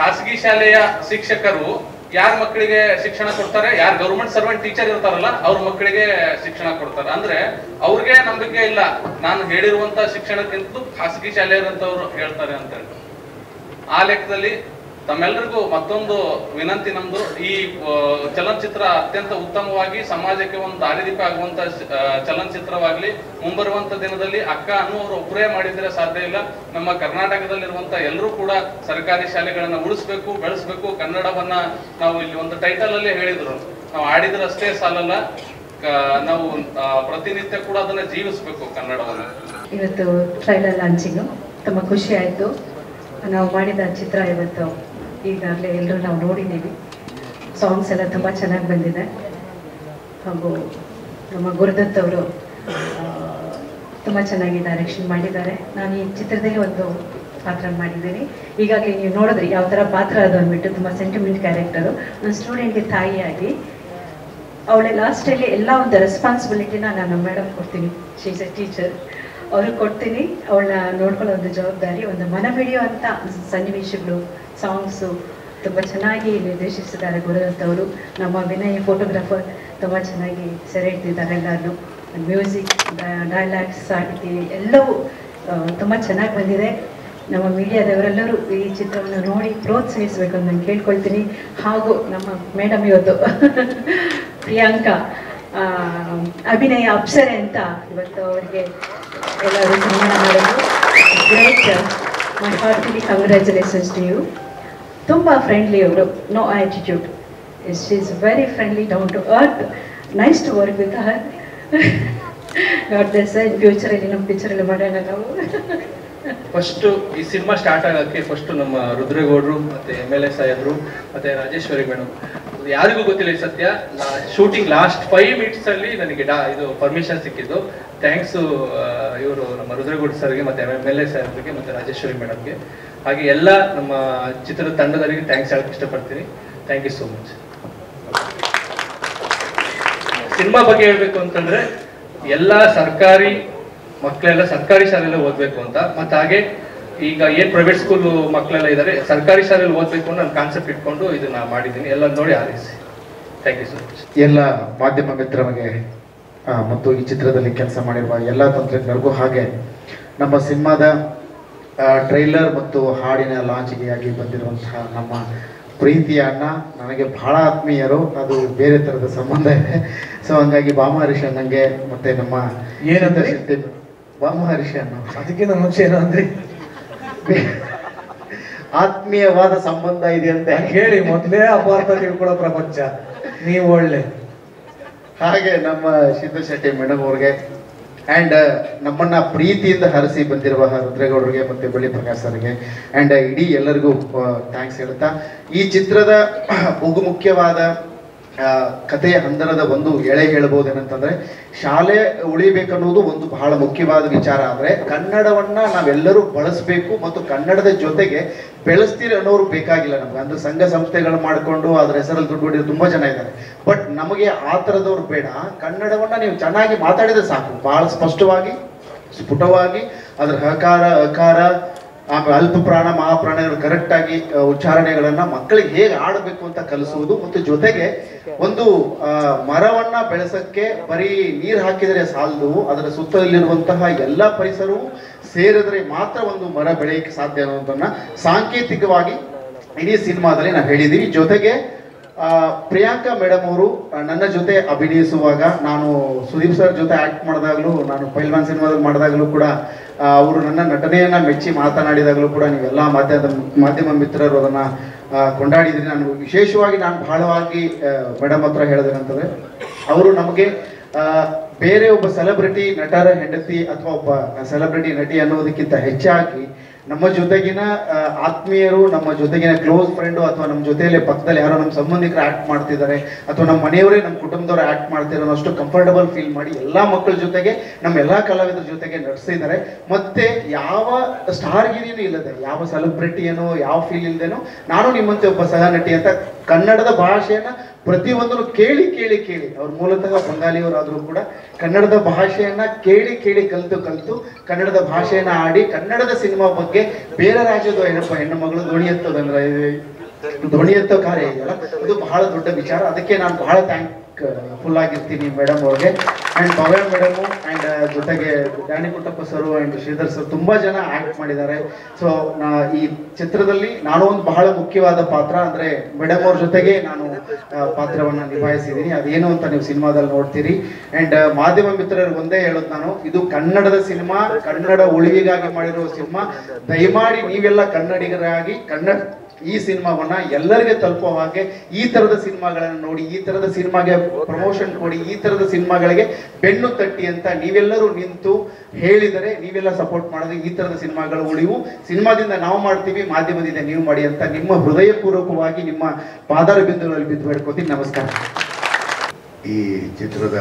ಖಾಸಗಿ ಶಾಲೆಯ ಶಿಕ್ಷಕರು ಯಾರ ಮಕ್ಕಳಿಗೆ ಶಿಕ್ಷಣ ಕೊಡ್ತಾರೆ? ಯಾರು ಗೌರ್ಮೆಂಟ್ ಸರ್ವೆಂಟ್ ಟೀಚರ್ ಇರ್ತಾರಲ್ಲ ಅವ್ರ ಮಕ್ಕಳಿಗೆ ಶಿಕ್ಷಣ ಕೊಡ್ತಾರೆ. ಅಂದ್ರೆ ಅವ್ರಿಗೆ ನಂಬಿಕೆ ಇಲ್ಲ, ನಾನು ಹೇಳಿರುವಂತ ಶಿಕ್ಷಣಕ್ಕಿಂತಲೂ ಖಾಸಗಿ ಶಾಲೆಯರಂತವ್ರು ಹೇಳ್ತಾರೆ ಅಂತ ಹೇಳಿ. ಆ ಲೆಕ್ಕದಲ್ಲಿ ತಮ್ಮೆಲ್ಲರಿಗೂ ಮತ್ತೊಂದು ವಿನಂತಿ ನಮ್ದು, ಈ ಚಲನಚಿತ್ರ ಅತ್ಯಂತ ಉತ್ತಮವಾಗಿ ಸಮಾಜಕ್ಕೆ ಒಂದು ದಾರಿದೀಪ ಆಗುವಂತ ಚಲನಚಿತ್ರವಾಗ್ಲಿ. ಮುಂಬರುವಂತ ದಿನದಲ್ಲಿ ಅಕ್ಕ ಅನ್ನೋರು ಒಬ್ಬರೇ ಮಾಡಿದ್ರೆ ಸಾಧ್ಯ ಇಲ್ಲ, ನಮ್ಮ ಕರ್ನಾಟಕದಲ್ಲಿರುವಂತ ಎಲ್ಲರೂ ಕೂಡ ಸರ್ಕಾರಿ ಶಾಲೆಗಳನ್ನ ಉಳಿಸ್ಬೇಕು, ಬೆಳೆಸ್ಬೇಕು. ಕನ್ನಡವನ್ನ ನಾವು ಇಲ್ಲಿ ಒಂದು ಟೈಟಲ್ ಅಲ್ಲೇ ಹೇಳಿದ್ರು, ನಾವು ಆಡಿದ್ರೆ ಅಷ್ಟೇ ಸಾಲಲ್ಲ, ನಾವು ಪ್ರತಿನಿತ್ಯ ಕೂಡ ಅದನ್ನ ಜೀವಿಸ್ಬೇಕು ಕನ್ನಡವನ್ನ. ಇವತ್ತು ಟ್ರೈಲರ್ ಲಾಂಚಿಂಗ್ ತುಂಬಾ ಖುಷಿ ಆಯ್ತು. ನಾವು ಮಾಡಿದ ಚಿತ್ರ ಇವತ್ತು ಈಗಾಗಲೇ ಎಲ್ಲರೂ ನಾವು ನೋಡಿದ್ದೀವಿ. ಸಾಂಗ್ಸ್ ಎಲ್ಲ ತುಂಬ ಚೆನ್ನಾಗಿ ಬಂದಿದೆ. ಹಾಗೂ ನಮ್ಮ ಗುರುದತ್ ಅವರು ತುಂಬ ಚೆನ್ನಾಗಿ ಡೈರೆಕ್ಷನ್ ಮಾಡಿದ್ದಾರೆ. ನಾನು ಈ ಚಿತ್ರದಲ್ಲಿ ಒಂದು ಪಾತ್ರ ಮಾಡಿದ್ದೀನಿ. ಈಗಾಗಲೇ ನೀವು ನೋಡಿದ್ರೆ ಯಾವ ಥರ ಪಾತ್ರ ಅದು ಅಂದ್ಬಿಟ್ಟು ತುಂಬ ಸೆಂಟಿಮೆಂಟ್ ಕ್ಯಾರೆಕ್ಟರು. ನನ್ನ ಸ್ಟೂಡೆಂಟ್ಗೆ ತಾಯಿಯಾಗಿ ಅವಳೆ ಲಾಸ್ಟಲ್ಲಿ ಎಲ್ಲ ಒಂದು ರೆಸ್ಪಾನ್ಸಿಬಿಲಿಟಿನ ನಾನು ಮೇಡಮ್ ಕೊಡ್ತೀನಿ, ಶಿ ಈಸ್ ಎ ಟೀಚರ್, ಅವ್ರಿಗೆ ಕೊಡ್ತೀನಿ. ಅವಳನ್ನ ನೋಡ್ಕೊಳ್ಳೋ ಒಂದು ಜವಾಬ್ದಾರಿ, ಒಂದು ಮನವಿಡಿಯೋ ಅಂತ ಸನ್ನಿವೇಶಗಳು, ಸಾಂಗ್ಸು ತುಂಬ ಚೆನ್ನಾಗಿ ನಿರ್ದೇಶಿಸಿದ್ದಾರೆ ಗುರುದತ್ ಅವರು. ನಮ್ಮ ವಿನಯ್ ಫೋಟೋಗ್ರಾಫರ್ ತುಂಬ ಚೆನ್ನಾಗಿ ಸೆರೆ ಹಿಡ್ತಿದ್ದಾರೆ ಎಲ್ಲರೂ. ಮ್ಯೂಸಿಕ್, ಡೈಲಾಗ್ಸ್, ಸಾಹಿತಿ ಎಲ್ಲವೂ ತುಂಬ ಚೆನ್ನಾಗಿ ಬಂದಿದೆ. ನಮ್ಮ ಮೀಡಿಯಾದವರೆಲ್ಲರೂ ಈ ಚಿತ್ರವನ್ನು ನೋಡಿ ಪ್ರೋತ್ಸಾಹಿಸಬೇಕು ಅಂತ ನಾನು ಕೇಳ್ಕೊಳ್ತೀನಿ. ಹಾಗೂ ನಮ್ಮ ಮೇಡಮ್ ಇವತ್ತು ಪ್ರಿಯಾಂಕಾ ಅಭಿನಯ ಅಪ್ಸರೆ ಅಂತ ಇವತ್ತು ಅವರಿಗೆ ಎಲ್ಲರೂ ಸನ್ಮಾನ ಮಾಡೋದು great. My heartly congratulations to you. ತುಂಬ ಫ್ರೆಂಡ್ಲಿ ಅವರು, no attitude, she is very friendly, down to earth, nice to work with her. God bless. ಫ್ಯೂಚರಲ್ಲಿ ನಮ್ಮ ಪಿಕ್ಚರಲ್ಲಿ ಮಾಡೋಣ ನಾವು. ಫಸ್ಟು ಈ ಸಿನಿಮಾ ಸ್ಟಾರ್ಟ್ ಆಗೋಕ್ಕೆ ಫಸ್ಟು ನಮ್ಮ ರುದ್ರಗೌಡರು ಮತ್ತು MLA ಸಾಹೇಬರು ಮತ್ತು ರಾಜೇಶ್ವರಿ ಮೇಡಮ್, ಯಾರಿಗೂ ಗೊತ್ತಿಲ್ಲ ಈ ಸತ್ಯ, ಶೂಟಿಂಗ್ ಲಾಸ್ಟ್ 5 minutes ನನಗೆ ಇದು ಪರ್ಮಿಷನ್ ಸಿಕ್ಕಿದ್ದು. ಥ್ಯಾಂಕ್ಸು ಇವರು ನಮ್ಮ ರುದ್ರಗೌಡ ಸರ್ಗೆ ಮತ್ತು MLA ಸಾಹೇಬ್ರಿಗೆ ಮತ್ತು ರಾಜೇಶ್ವರಿ ಮೇಡಮ್ಗೆ, ಹಾಗೆ ಎಲ್ಲ ನಮ್ಮ ಚಿತ್ರದ ತಂಡದವರಿಗೆ ಥ್ಯಾಂಕ್ಸ್ ಹೇಳಕ್ಕೆ ಇಷ್ಟಪಡ್ತೀನಿ. Thank you so much. Cinema ಬಗ್ಗೆ ಹೇಳಬೇಕು ಅಂತಂದರೆ, ಎಲ್ಲ ಸರ್ಕಾರಿ ಮಕ್ಕಳೆಲ್ಲ ಸರ್ಕಾರಿ ಶಾಲೆಯಲ್ಲೇ ಓದಬೇಕು ಅಂತ, ಮತ್ತು ಹಾಗೆ ಈಗ ಏನು ಪ್ರೈವೇಟ್ ಸ್ಕೂಲ್ ಮಕ್ಕಳೆಲ್ಲ ಇದ್ದಾರೆ, ಸರ್ಕಾರಿ ಶಾಲೆಯಲ್ಲಿ ಓದಬೇಕು ಅಂತ ನಾನು ಕಾನ್ಸೆಪ್ಟ್ ಇಟ್ಕೊಂಡು ಇದನ್ನ ಮಾಡಿದ್ದೀನಿ. ಎಲ್ಲ ನೋಡಿ ಆರಿಸಿ. Thank you so much. ಎಲ್ಲ ಮಾಧ್ಯಮ ಮಿತ್ರರಿಗೆ ಮತ್ತು ಈ ಚಿತ್ರದಲ್ಲಿ ಕೆಲಸ ಮಾಡಿರುವ ಎಲ್ಲ ತಂತ್ರಜ್ಞರಿಗೂ, ಹಾಗೆ ನಮ್ಮ ಸಿನಿಮಾದ ಟ್ರೈಲರ್ ಮತ್ತು ಹಾಡಿನ ಲಾಂಚ್ಗೆ ಆಗಿ ಬಂದಿರುವಂತಹ ನಮ್ಮ ಪ್ರೀತಿಯ ಅಣ್ಣ, ನನಗೆ ಬಹಳ ಆತ್ಮೀಯರು, ಅದು ಬೇರೆ ಥರದ ಸಂಬಂಧ ಇದೆ. ಸೊ ಹಂಗಾಗಿ ಬಾಮಹರೀಶ್ ಅಣ್ಣಂಗೆ ಮತ್ತೆ ನಮ್ಮ ಏನಂತ ಬಾಮಹರೀಶ್ ಅಣ್ಣ, ಅದಕ್ಕಿಂತ ಮುಂಚೆ ಏನು ಅಂದ್ರೆ ಆತ್ಮೀಯವಾದ ಸಂಬಂಧ ಇದೆ ಅಂತ ಹೇಳಿ ಮೊದಲೇ ಅಪಾರ್ಥ ತಿಳ್ಕೊಳ್ಳೋ ಪ್ರಪಂಚ ನೀವು ಒಳ್ಳೆ. ಹಾಗೆ ನಮ್ಮ ಸಿದ್ದು ಶೆಟ್ಟಿ ಮೇಡಮ್ ಅವ್ರಿಗೆ ಆ್ಯಂಡ್ ನಮ್ಮನ್ನು ಪ್ರೀತಿಯಿಂದ ಹರಿಸಿ ಬಂದಿರುವ ರುದ್ರೇಗೌಡರಿಗೆ ಮತ್ತು ಬೆಳ್ಳಿ ಪ್ರಕಾಶ್ ಸರ್ಗೆ ಆ್ಯಂಡ್ ಇಡೀ ಎಲ್ಲರಿಗೂ ಥ್ಯಾಂಕ್ಸ್ ಹೇಳ್ತಾ, ಈ ಚಿತ್ರದ ಬಹು ಮುಖ್ಯವಾದ ಕಥೆಯ ಹಂದರದ ಒಂದು ಎಳೆ ಹೇಳ್ಬೋದೇನಂತಂದರೆ, ಶಾಲೆ ಉಳಿಬೇಕನ್ನೋದು ಒಂದು ಬಹಳ ಮುಖ್ಯವಾದ ವಿಚಾರ. ಆದರೆ ಕನ್ನಡವನ್ನು ನಾವೆಲ್ಲರೂ ಬಳಸಬೇಕು ಮತ್ತು ಕನ್ನಡದ ಜೊತೆಗೆ ಬೆಳೆಸ್ತೀರಿ ಅನ್ನೋರು ಬೇಕಾಗಿಲ್ಲ ನಮ್ಗೆ. ಅಂದರೆ ಸಂಘ ಸಂಸ್ಥೆಗಳು ಮಾಡಿಕೊಂಡು ಅದ್ರ ಹೆಸರಲ್ಲಿ ದುಡ್ಡು ಹೊಡಿದ್ರು ತುಂಬ ಜನ ಇದ್ದಾರೆ, ಬಟ್ ನಮಗೆ ಆ ಥರದವ್ರು ಬೇಡ. ಕನ್ನಡವನ್ನು ನೀವು ಚೆನ್ನಾಗಿ ಮಾತಾಡಿದ್ರೆ ಸಾಕು, ಭಾಳ ಸ್ಪಷ್ಟವಾಗಿ ಸ್ಫುಟವಾಗಿ ಅದರ ಹಕಾರ ಅಕಾರ ಆಮೇಲೆ ಅಲ್ಪ ಪ್ರಾಣ ಮಹಾಪ್ರಾಣಗಳು ಕರೆಕ್ಟಾಗಿ ಉಚ್ಚಾರಣೆಗಳನ್ನು ಮಕ್ಕಳಿಗೆ ಹೇಗೆ ಆಡಬೇಕು ಅಂತ ಕಲಿಸುವುದು, ಮತ್ತು ಜೊತೆಗೆ ಒಂದು ಮರವನ್ನ ಬೆಳೆಸಕ್ಕೆ ಬರೀ ನೀರು ಹಾಕಿದರೆ ಸಾಲದು, ಅದರ ಸುತ್ತಲಿರುವಂತಹ ಎಲ್ಲ ಪರಿಸರವು ಸೇರಿದ್ರೆ ಮಾತ್ರ ಒಂದು ಮರ ಬೆಳೆಯಕ್ಕೆ ಸಾಧ್ಯ ಅನ್ನೋದನ್ನ ಸಾಂಕೇತಿಕವಾಗಿ ಇಡೀ ಸಿನಿಮಾದಲ್ಲಿ ನಾವು ಹೇಳಿದ್ದೀವಿ. ಜೊತೆಗೆ ಪ್ರಿಯಾಂಕಾ ಮೇಡಮ್ ಅವರು ನನ್ನ ಜೊತೆ ಅಭಿನಯಿಸುವಾಗ, ನಾನು ಸುದೀಪ್ ಸರ್ ಜೊತೆ ಆ್ಯಕ್ಟ್ ಮಾಡಿದಾಗಲೂ, ನಾನು ಪೈಲ್ವಾನ್ ಸಿನಿಮಾದಲ್ಲಿ ಮಾಡಿದಾಗಲೂ ಕೂಡ ಅವರು ನನ್ನ ನಟನೆಯನ್ನು ಮೆಚ್ಚಿ ಮಾತನಾಡಿದಾಗಲೂ ಕೂಡ ನೀವೆಲ್ಲ ಮಾಧ್ಯಮ ಮಿತ್ರರು ಅದನ್ನು ಕೊಂಡಾಡಿದ್ರಿ. ನಾನು ವಿಶೇಷವಾಗಿ ನಾನು ಬಹಳವಾಗಿ ಮೇಡಮ್ ಹತ್ರ ಹೇಳಿದೇನಂತಂದರೆ, ಅವರು ನಮಗೆ ಬೇರೆ ಒಬ್ಬ ಸೆಲೆಬ್ರಿಟಿ ನಟರ ಹೆಂಡತಿ ಅಥವಾ ಒಬ್ಬ ಸೆಲೆಬ್ರಿಟಿ ನಟಿ ಅನ್ನೋದಕ್ಕಿಂತ ಹೆಚ್ಚಾಗಿ ನಮ್ಮ ಜೊತೆಗಿನ ಆತ್ಮೀಯರು, ನಮ್ಮ ಜೊತೆಗಿನ ಕ್ಲೋಸ್ ಫ್ರೆಂಡು, ಅಥವಾ ನಮ್ಮ ಜೊತೆಯಲ್ಲಿ ಪಕ್ಕದಲ್ಲಿ ಯಾರೋ ನಮ್ಮ ಸಂಬಂಧಿಕರು ಆ್ಯಕ್ಟ್ ಮಾಡ್ತಿದ್ದಾರೆ ಅಥವಾ ನಮ್ಮ ಮನೆಯವರೇ ನಮ್ಮ ಕುಟುಂಬದವರು ಆ್ಯಕ್ಟ್ ಮಾಡ್ತಿರೋ ಅಷ್ಟು ಕಂಫರ್ಟಬಲ್ ಫೀಲ್ ಮಾಡಿ ಎಲ್ಲ ಮಕ್ಕಳ ಜೊತೆಗೆ ನಮ್ಮ ಎಲ್ಲ ಕಲಾವಿದರ ಜೊತೆಗೆ ನಡೆಸಿದ್ದಾರೆ. ಮತ್ತು ಯಾವ ಸ್ಟಾರ್ಗಿರಿಯೂ ಇಲ್ಲದೆ, ಯಾವ ಸೆಲೆಬ್ರಿಟಿಯೇನೋ, ಯಾವ ಫೀಲ್ ಇಲ್ಲದೇನೋ, ನಾನು ನಿಮ್ಮಂತೆ ಒಬ್ಬ ಸಹ ನಟಿ ಅಂತ ಕನ್ನಡದ ಭಾಷೆಯನ್ನು ಪ್ರತಿಯೊಂದನ್ನು ಕೇಳಿ ಕೇಳಿ ಕೇಳಿ, ಅವ್ರು ಮೂಲತಃ ಬಂಗಾಲಿಯವರಾದರೂ ಕೂಡ ಕನ್ನಡದ ಭಾಷೆಯನ್ನು ಕೇಳಿ ಕೇಳಿ ಕಲಿತು ಕನ್ನಡದ ಭಾಷೆಯನ್ನು ಆಡಿ ಕನ್ನಡದ ಸಿನಿಮಾ ಬಗ್ಗೆ ಬೇರೆ ರಾಜ್ಯದ ಹೆಣ್ಣು ಮಗಳು ಧ್ವನಿ ಎತ್ತೋದಂದ್ರೆ ಧ್ವನಿ ಎತ್ತೋ ಕಾರ್ಯ ಇದೆಯಲ್ಲ, ಇದು ಬಹಳ ದೊಡ್ಡ ವಿಚಾರ. ಅದಕ್ಕೆ ನಾನು ಬಹಳ ಥ್ಯಾಂಕ್ಫುಲ್ ಆಗಿರ್ತೀನಿ ಮೇಡಮ್ ಅವ್ರಿಗೆ. ಆ್ಯಂಡ್ ಪವನ್ ಮೇಡಮು ಆ್ಯಂಡ್ ಜೊತೆಗೆ ದಾನಿ Kuttappa sir and Sridhar sir ತುಂಬ ಜನ ಆ್ಯಕ್ಟ್ ಮಾಡಿದ್ದಾರೆ. ಸೊ ಈ ಚಿತ್ರದಲ್ಲಿ ನಾನು ಒಂದು ಬಹಳ ಮುಖ್ಯವಾದ ಪಾತ್ರ, ಅಂದರೆ ಮೇಡಮ್ ಅವ್ರ ಜೊತೆಗೆ ನಾನು ಪಾತ್ರವನ್ನು ನಿಭಾಯಿಸಿದ್ದೀನಿ. ಅದೇನು ಅಂತ ನೀವು ಸಿನಿಮಾದಲ್ಲಿ ನೋಡ್ತೀರಿ. ಆ್ಯಂಡ್ ಮಾಧ್ಯಮ ಮಿತ್ರರು ಒಂದೇ ಹೇಳೋದು ನಾನು, ಇದು ಕನ್ನಡದ ಸಿನಿಮಾ, ಕನ್ನಡ ಉಳಿವಿಗಾಗಿ ಮಾಡಿರೋ ಸಿನಿಮಾ. ದಯಮಾಡಿ ನೀವೆಲ್ಲ ಕನ್ನಡಿಗರಾಗಿ ಈ ಸಿನಿಮಾವನ್ನ ಎಲ್ಲರಿಗೆ ತಲುಪೋ ಹಾಗೆ ಈ ಥರದ ಸಿನಿಮಾಗಳನ್ನು ನೋಡಿ, ಈ ಥರದ ಸಿನಿಮಾಗೆ ಪ್ರಮೋಷನ್ ಕೊಡಿ, ಈ ಥರದ ಸಿನಿಮಾಗಳಿಗೆ ಬೆನ್ನು ತಟ್ಟಿ ಅಂತ ನೀವೆಲ್ಲರೂ ನಿಂತು ಹೇಳಿದರೆ, ನೀವೆಲ್ಲ ಸಪೋರ್ಟ್ ಮಾಡೋದು, ಈ ಥರದ ಸಿನಿಮಾಗಳ ಉಳಿವು ಸಿನಿಮಾದಿಂದ ನಾವು ಮಾಡ್ತೀವಿ, ಮಾಧ್ಯಮದಿಂದ ನೀವು ಮಾಡಿ ಅಂತ ನಿಮ್ಮ ಹೃದಯಪೂರ್ವಕವಾಗಿ ನಿಮ್ಮ ಪಾದಾರ ಬಿಂದುಗಳಲ್ಲಿ ಬಿದ್ದು ಬೇಡ್ಕೋತೀನಿ. ನಮಸ್ಕಾರ. ಈ ಚಿತ್ರದ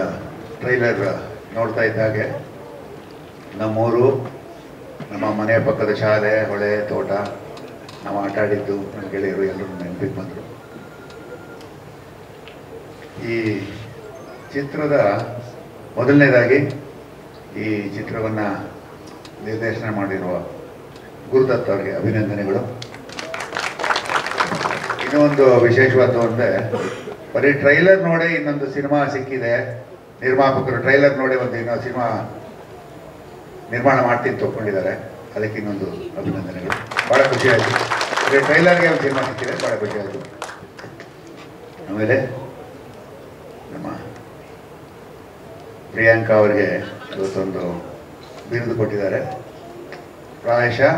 ಟ್ರೈಲರ್ ನೋಡ್ತಾ ಇದ್ದಾಗೆ ನಮ್ಮೂರು, ನಮ್ಮ ಮನೆ ಪಕ್ಕದ ಶಾಲೆ, ಹೊಳೆ, ತೋಟ, ನಾವು ಆಟ ಆಡಿದ್ದು, ನಮ್ಮ ಗೆಳೆಯರು ಎಲ್ಲರೂ ನೆನಪಿಗೆ ಬಂದರು. ಈ ಚಿತ್ರದ ಮೊದಲನೇದಾಗಿ ಈ ಚಿತ್ರವನ್ನು ನಿರ್ದೇಶನ ಮಾಡಿರುವ ಗುರುದತ್ತ ಅವರಿಗೆ ಅಭಿನಂದನೆಗಳು. ಇನ್ನೊಂದು ವಿಶೇಷವಾದ್ದು ಅಂದರೆ, ಬರೀ ಟ್ರೈಲರ್ ನೋಡೇ ಇನ್ನೊಂದು ಸಿನಿಮಾ ಸಿಕ್ಕಿದೆ, ನಿರ್ಮಾಪಕರು ಟ್ರೈಲರ್ ನೋಡೇ ಒಂದು ಇನ್ನೊಂದು ಸಿನಿಮಾ ನಿರ್ಮಾಣ ಮಾಡ್ತೀನಿ ತೊಗೊಂಡಿದ್ದಾರೆ. ಅದಕ್ಕೆ ಇನ್ನೊಂದು ಅಭಿನಂದನೆಗಳು. ಭಾಳ ಖುಷಿಯಾಯಿತು. ಅದೇ ಟ್ರೈಲರ್ಗೆ ಅವ್ರು ತೀರ್ಮಾನ ಸಿಕ್ಕಿದೆ, ಭಾಳ ಖುಷಿಯಾಯಿತು. ಆಮೇಲೆ ನಮ್ಮ ಪ್ರಿಯಾಂಕಾ ಅವರಿಗೆ ಇವತ್ತೊಂದು ಬಿರುದು ಕೊಟ್ಟಿದ್ದಾರೆ. ಪ್ರಾಯಶಃ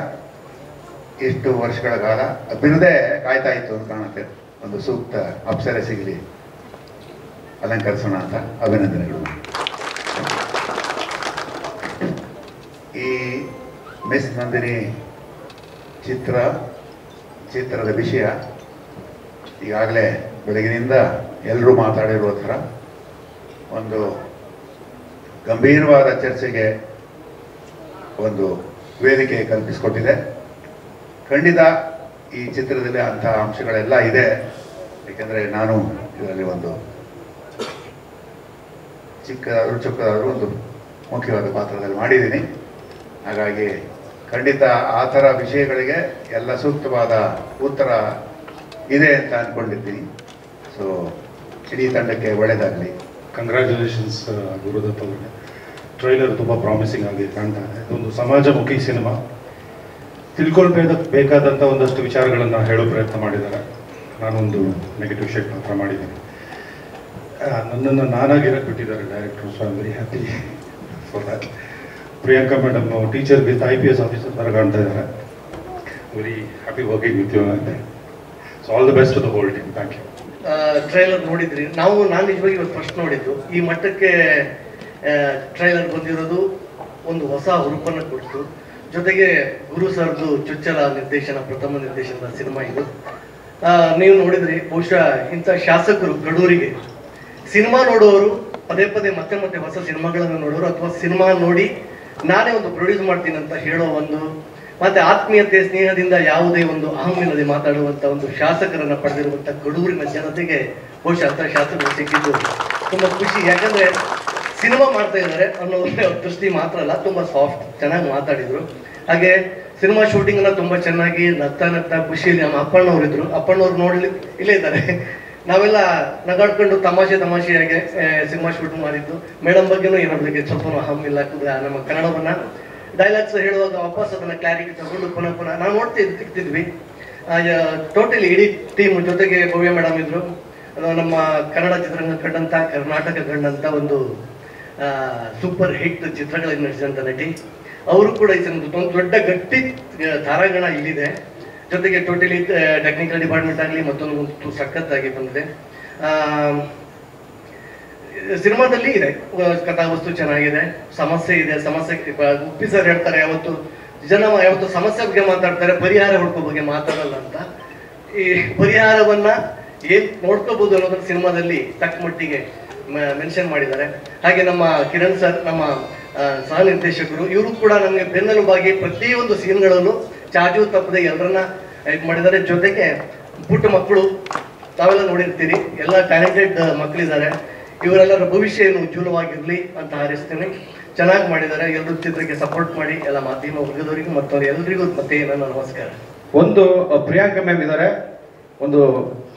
ಎಷ್ಟು ವರ್ಷಗಳ ಕಾಲ ಬಿರುದೇ ಕಾಯ್ತಾ ಇತ್ತು ಅಂತ ಕಾಣುತ್ತೆ. ಒಂದು ಸೂಕ್ತ ಅಪ್ಸರ ಸಿಗಲಿ, ಅಲಂಕರಿಸೋಣ ಅಂತ ಅಭಿನಂದನೆಗಳು. ಈ ಮಿಸ್ ನಂದಿನಿ ಚಿತ್ರದ ವಿಷಯ ಈಗಾಗಲೇ ಬೆಳಗಿನಿಂದ ಎಲ್ಲರೂ ಮಾತಾಡಿರುವ ಥರ ಒಂದು ಗಂಭೀರವಾದ ಚರ್ಚೆಗೆ ಒಂದು ವೇದಿಕೆ ಕಲ್ಪಿಸಿಕೊಟ್ಟಿದೆ. ಖಂಡಿತ ಈ ಚಿತ್ರದಲ್ಲಿ ಅಂಥ ಅಂಶಗಳೆಲ್ಲ ಇದೆ. ಏಕೆಂದರೆ ನಾನು ಇದರಲ್ಲಿ ಒಂದು ಚಿಕ್ಕದಾದರೂ ಚೊಕ್ಕದಾದರೂ ಒಂದು ಮುಖ್ಯವಾದ ಪಾತ್ರದಲ್ಲಿ ಮಾಡಿದ್ದೀನಿ. ಹಾಗಾಗಿ ಖಂಡಿತ ಆ ಥರ ವಿಷಯಗಳಿಗೆ ಎಲ್ಲ ಸೂಕ್ತವಾದ ಉತ್ತರ ಇದೆ ಅಂತ ಅಂದ್ಕೊಂಡಿದ್ದೀನಿ. ಸೊ ಇಡೀ ತಂಡಕ್ಕೆ ಒಳ್ಳೆಯದಾಗಲಿ. ಕಂಗ್ರ್ಯಾಚುಲೇಷನ್ಸ್ ಗುರುದತ್ತ ಅವರಿಗೆ. ಟ್ರೈಲರ್ ತುಂಬ ಪ್ರಾಮಿಸಿಂಗ್ ಆಗಿ ಕಾಣ್ತಾ ಇದೆ. ಇದೊಂದು ಸಮಾಜಮುಖಿ ಸಿನಿಮಾ, ತಿಳ್ಕೊಳ್ಬೇಕಾದಂಥ ಒಂದಷ್ಟು ವಿಚಾರಗಳನ್ನು ಹೇಳೋ ಪ್ರಯತ್ನ ಮಾಡಿದ್ದಾರೆ. ನಾನೊಂದು ನೆಗೆಟಿವ್ ಶೇಡ್ ಮಾತ್ರ ಮಾಡಿದ್ದೀನಿ. ನನ್ನನ್ನು ನಾನಾಗಿರೋಕ್ಕೆ ಬಿಟ್ಟಿದ್ದಾರೆ director, so I am very happy for that. Priyanka madam teacher with IPS officer ಥರ ಕಾಣ್ತಾ ಇದ್ದಾರೆ. Very happy working with you ಅಂತ. So all the best to the whole team. Thank you. Trailer ನೋಡಿದ್ರಿ? ನಾನು ನಿಜವಾಗಿ ಇವತ್ತು ಫಸ್ಟ್ ನೋಡಿದ್ದು. ಈ ಮಟ್ಟಕ್ಕೆ ಟ್ರೈಲರ್ ಬಂದಿರೋದು ಒಂದು ಹೊಸ ಹುರುಪನ್ನು ಕೊಡ್ತು. ಜೊತೆಗೆ ಗುರು ಸರ್ದು ಚೊಚ್ಚಲ ಪ್ರಥಮ ನಿರ್ದೇಶನದ ಸಿನಿಮಾ ಇದು. ನೀವು ನೋಡಿದ್ರಿ, ಬಹುಶಃ ಇಂಥ ಶಾಸಕರು ಗಡೂರಿಗೆ ಸಿನಿಮಾ ನೋಡೋರು ಪದೇ ಪದೇ ಮತ್ತೆ ಮತ್ತೆ ಹೊಸ ಸಿನಿಮಾಗಳನ್ನು ನೋಡೋರು, ಅಥವಾ ಸಿನಿಮಾ ನೋಡಿ ನಾನೇ ಒಂದು ಪ್ರೊಡ್ಯೂಸ್ ಮಾಡ್ತೀನಿ ಅಂತ ಹೇಳೋ ಒಂದು, ಮತ್ತೆ ಆತ್ಮೀಯತೆ ಸ್ನೇಹದಿಂದ ಯಾವುದೇ ಒಂದು ಅಹಮಿಲ್ಲದೆ ಮಾತಾಡುವಂಥ ಒಂದು ಶಾಸಕರನ್ನು ಪಡೆದಿರುವಂಥ ಗಡೂರಿನ ಜನತೆಗೆ ಬಹುಶಃ ಅಂಥ ಶಾಸಕರು ಸಿಕ್ಕಿದ್ದು ತುಂಬ ಖುಷಿ. ಯಾಕಂದರೆ ಸಿನಿಮಾ ಮಾಡ್ತಾ ಇದ್ದಾರೆ ಅನ್ನೋ ದೃಷ್ಟಿ ಮಾತ್ರ ಅಲ್ಲ, ತುಂಬ ಸಾಫ್ಟ್ ಚೆನ್ನಾಗಿ ಮಾತಾಡಿದರು. ಹಾಗೆ ಸಿನಿಮಾ ಶೂಟಿಂಗ್ನ ತುಂಬ ಚೆನ್ನಾಗಿ ನಗ್ತಾ ಖುಷಿಯಲ್ಲಿ ನಮ್ಮ ಅಪ್ಪಣ್ಣವ್ರಿದ್ರು. ಅಪ್ಪಣ್ಣವ್ರು ನೋಡ್ಲಿಕ್ಕೆ ಇಲ್ಲೇ ಇದ್ದಾರೆ. ನಾವೆಲ್ಲ ನಗಾಡ್ಕೊಂಡು ತಮಾಷೆಯಾಗಿ ಸಿನಿಮಾ ಶೂಟ್ ಮಾಡಿದ್ದು. ಮೇಡಮ್ ಬಗ್ಗೆನೂ ಏನೊಬ್ಬರಿಗೆ ಸ್ವಲ್ಪ ಅಹಮಿಲ್ಲ, ನಮ್ಮ ಕನ್ನಡವನ್ನು ಡೈಲಾಗ್ಸ್ ಹೇಳುವಾಗ ವಾಪಸ್ ಅದನ್ನು ಕ್ಲಾರಿಟಿ ತಗೊಂಡು ಪುನಃ ನಾವು ತಿಕ್ತಿದ್ವಿ. ಟೋಟಲಿ ಇಡೀ ಟೀಮ್, ಜೊತೆಗೆ ಭವ್ಯ ಮೇಡಮ್ ಇದ್ರು. ನಮ್ಮ ಕನ್ನಡ ಚಿತ್ರರಂಗ ಕಂಡಂತ, ಕರ್ನಾಟಕ ಕಂಡಂತ ಒಂದು ಸೂಪರ್ ಹಿಟ್ ಚಿತ್ರಗಳಲ್ಲಿ ನಡೆಸಿದಂಥ ನಟಿ ಅವರು ಕೂಡ ಈ ಒಂದು ದೊಡ್ಡ ಗಟ್ಟಿ ತಾರಾಗಣ ಇಲ್ಲಿದೆ. ಜೊತೆಗೆ ಟೋಟಲಿ ಟೆಕ್ನಿಕಲ್ ಡಿಪಾರ್ಟ್ಮೆಂಟ್ ಆಗಲಿ ಮತ್ತೊಂದು ಒಂದು ಸಖತ್ತಾಗಿ ಬಂದಿದೆ. ಸಿನಿಮಾದಲ್ಲಿ ಇದೆ, ಕಥಾವಸ್ತು ಚೆನ್ನಾಗಿದೆ, ಸಮಸ್ಯೆ ಇದೆ. ಸಮಸ್ಯೆ ಉಪ್ಪಿ ಸರ್ ಹೇಳ್ತಾರೆ, ಯಾವತ್ತು ಸಮಸ್ಯೆ ಬಗ್ಗೆ ಮಾತಾಡ್ತಾರೆ, ಪರಿಹಾರ ಹುಡುಕೋ ಬಗ್ಗೆ ಮಾತಾಡಲ್ಲ ಅಂತ. ಈ ಪರಿಹಾರವನ್ನ ಏನ್ ನೋಡ್ಕೋಬಹುದು ಅನ್ನೋದನ್ನ ಸಿನಿಮಾದಲ್ಲಿ ತಕ್ಕ ಮಟ್ಟಿಗೆ ಮೆನ್ಷನ್ ಮಾಡಿದ್ದಾರೆ. ಹಾಗೆ ನಮ್ಮ ಕಿರಣ್ ಸರ್, ನಮ್ಮ ಸಹ ನಿರ್ದೇಶಕರು, ಇವರು ಕೂಡ ನಮಗೆ ಬೆನ್ನೆಲುಬಾಗಿ ಪ್ರತಿಯೊಂದು ಸೀನ್ಗಳಲ್ಲೂ ಚಾಜು ತಪ್ಪದೆ ಎಲ್ಲರನ್ನ ಇದು ಮಾಡಿದ್ದಾರೆ. ಜೊತೆಗೆ ಪುಟ್ಟ ಮಕ್ಕಳು ತಾವೆಲ್ಲ ನೋಡಿರ್ತೀರಿ, ಎಲ್ಲ ಟ್ಯಾಲೆಂಟೆಡ್ ಮಕ್ಕಳಿದ್ದಾರೆ. ಇವರೆಲ್ಲರ ಭವಿಷ್ಯ ಏನು ಉಜ್ವಲವಾಗಿರಲಿ ಅಂತ ಹಾರೈಸ್ತೇನೆ. ಚೆನ್ನಾಗಿ ಮಾಡಿದ್ದಾರೆ. ಎಲ್ಲರೂ ಚಿತ್ರಕ್ಕೆ ಸಪೋರ್ಟ್ ಮಾಡಿ, ಎಲ್ಲ ಮಾಧ್ಯಮ ವರ್ಗದವರಿಗೂ ಮತ್ತವ್ರು ಎಲ್ರಿಗೂ ಮತ್ತೆ ನನ್ನ ನಮಸ್ಕಾರ. ಒಂದು ಪ್ರಿಯಾಂಕಾ ಮ್ಯಾಮ್ ಇದ್ದಾರೆ, ಒಂದು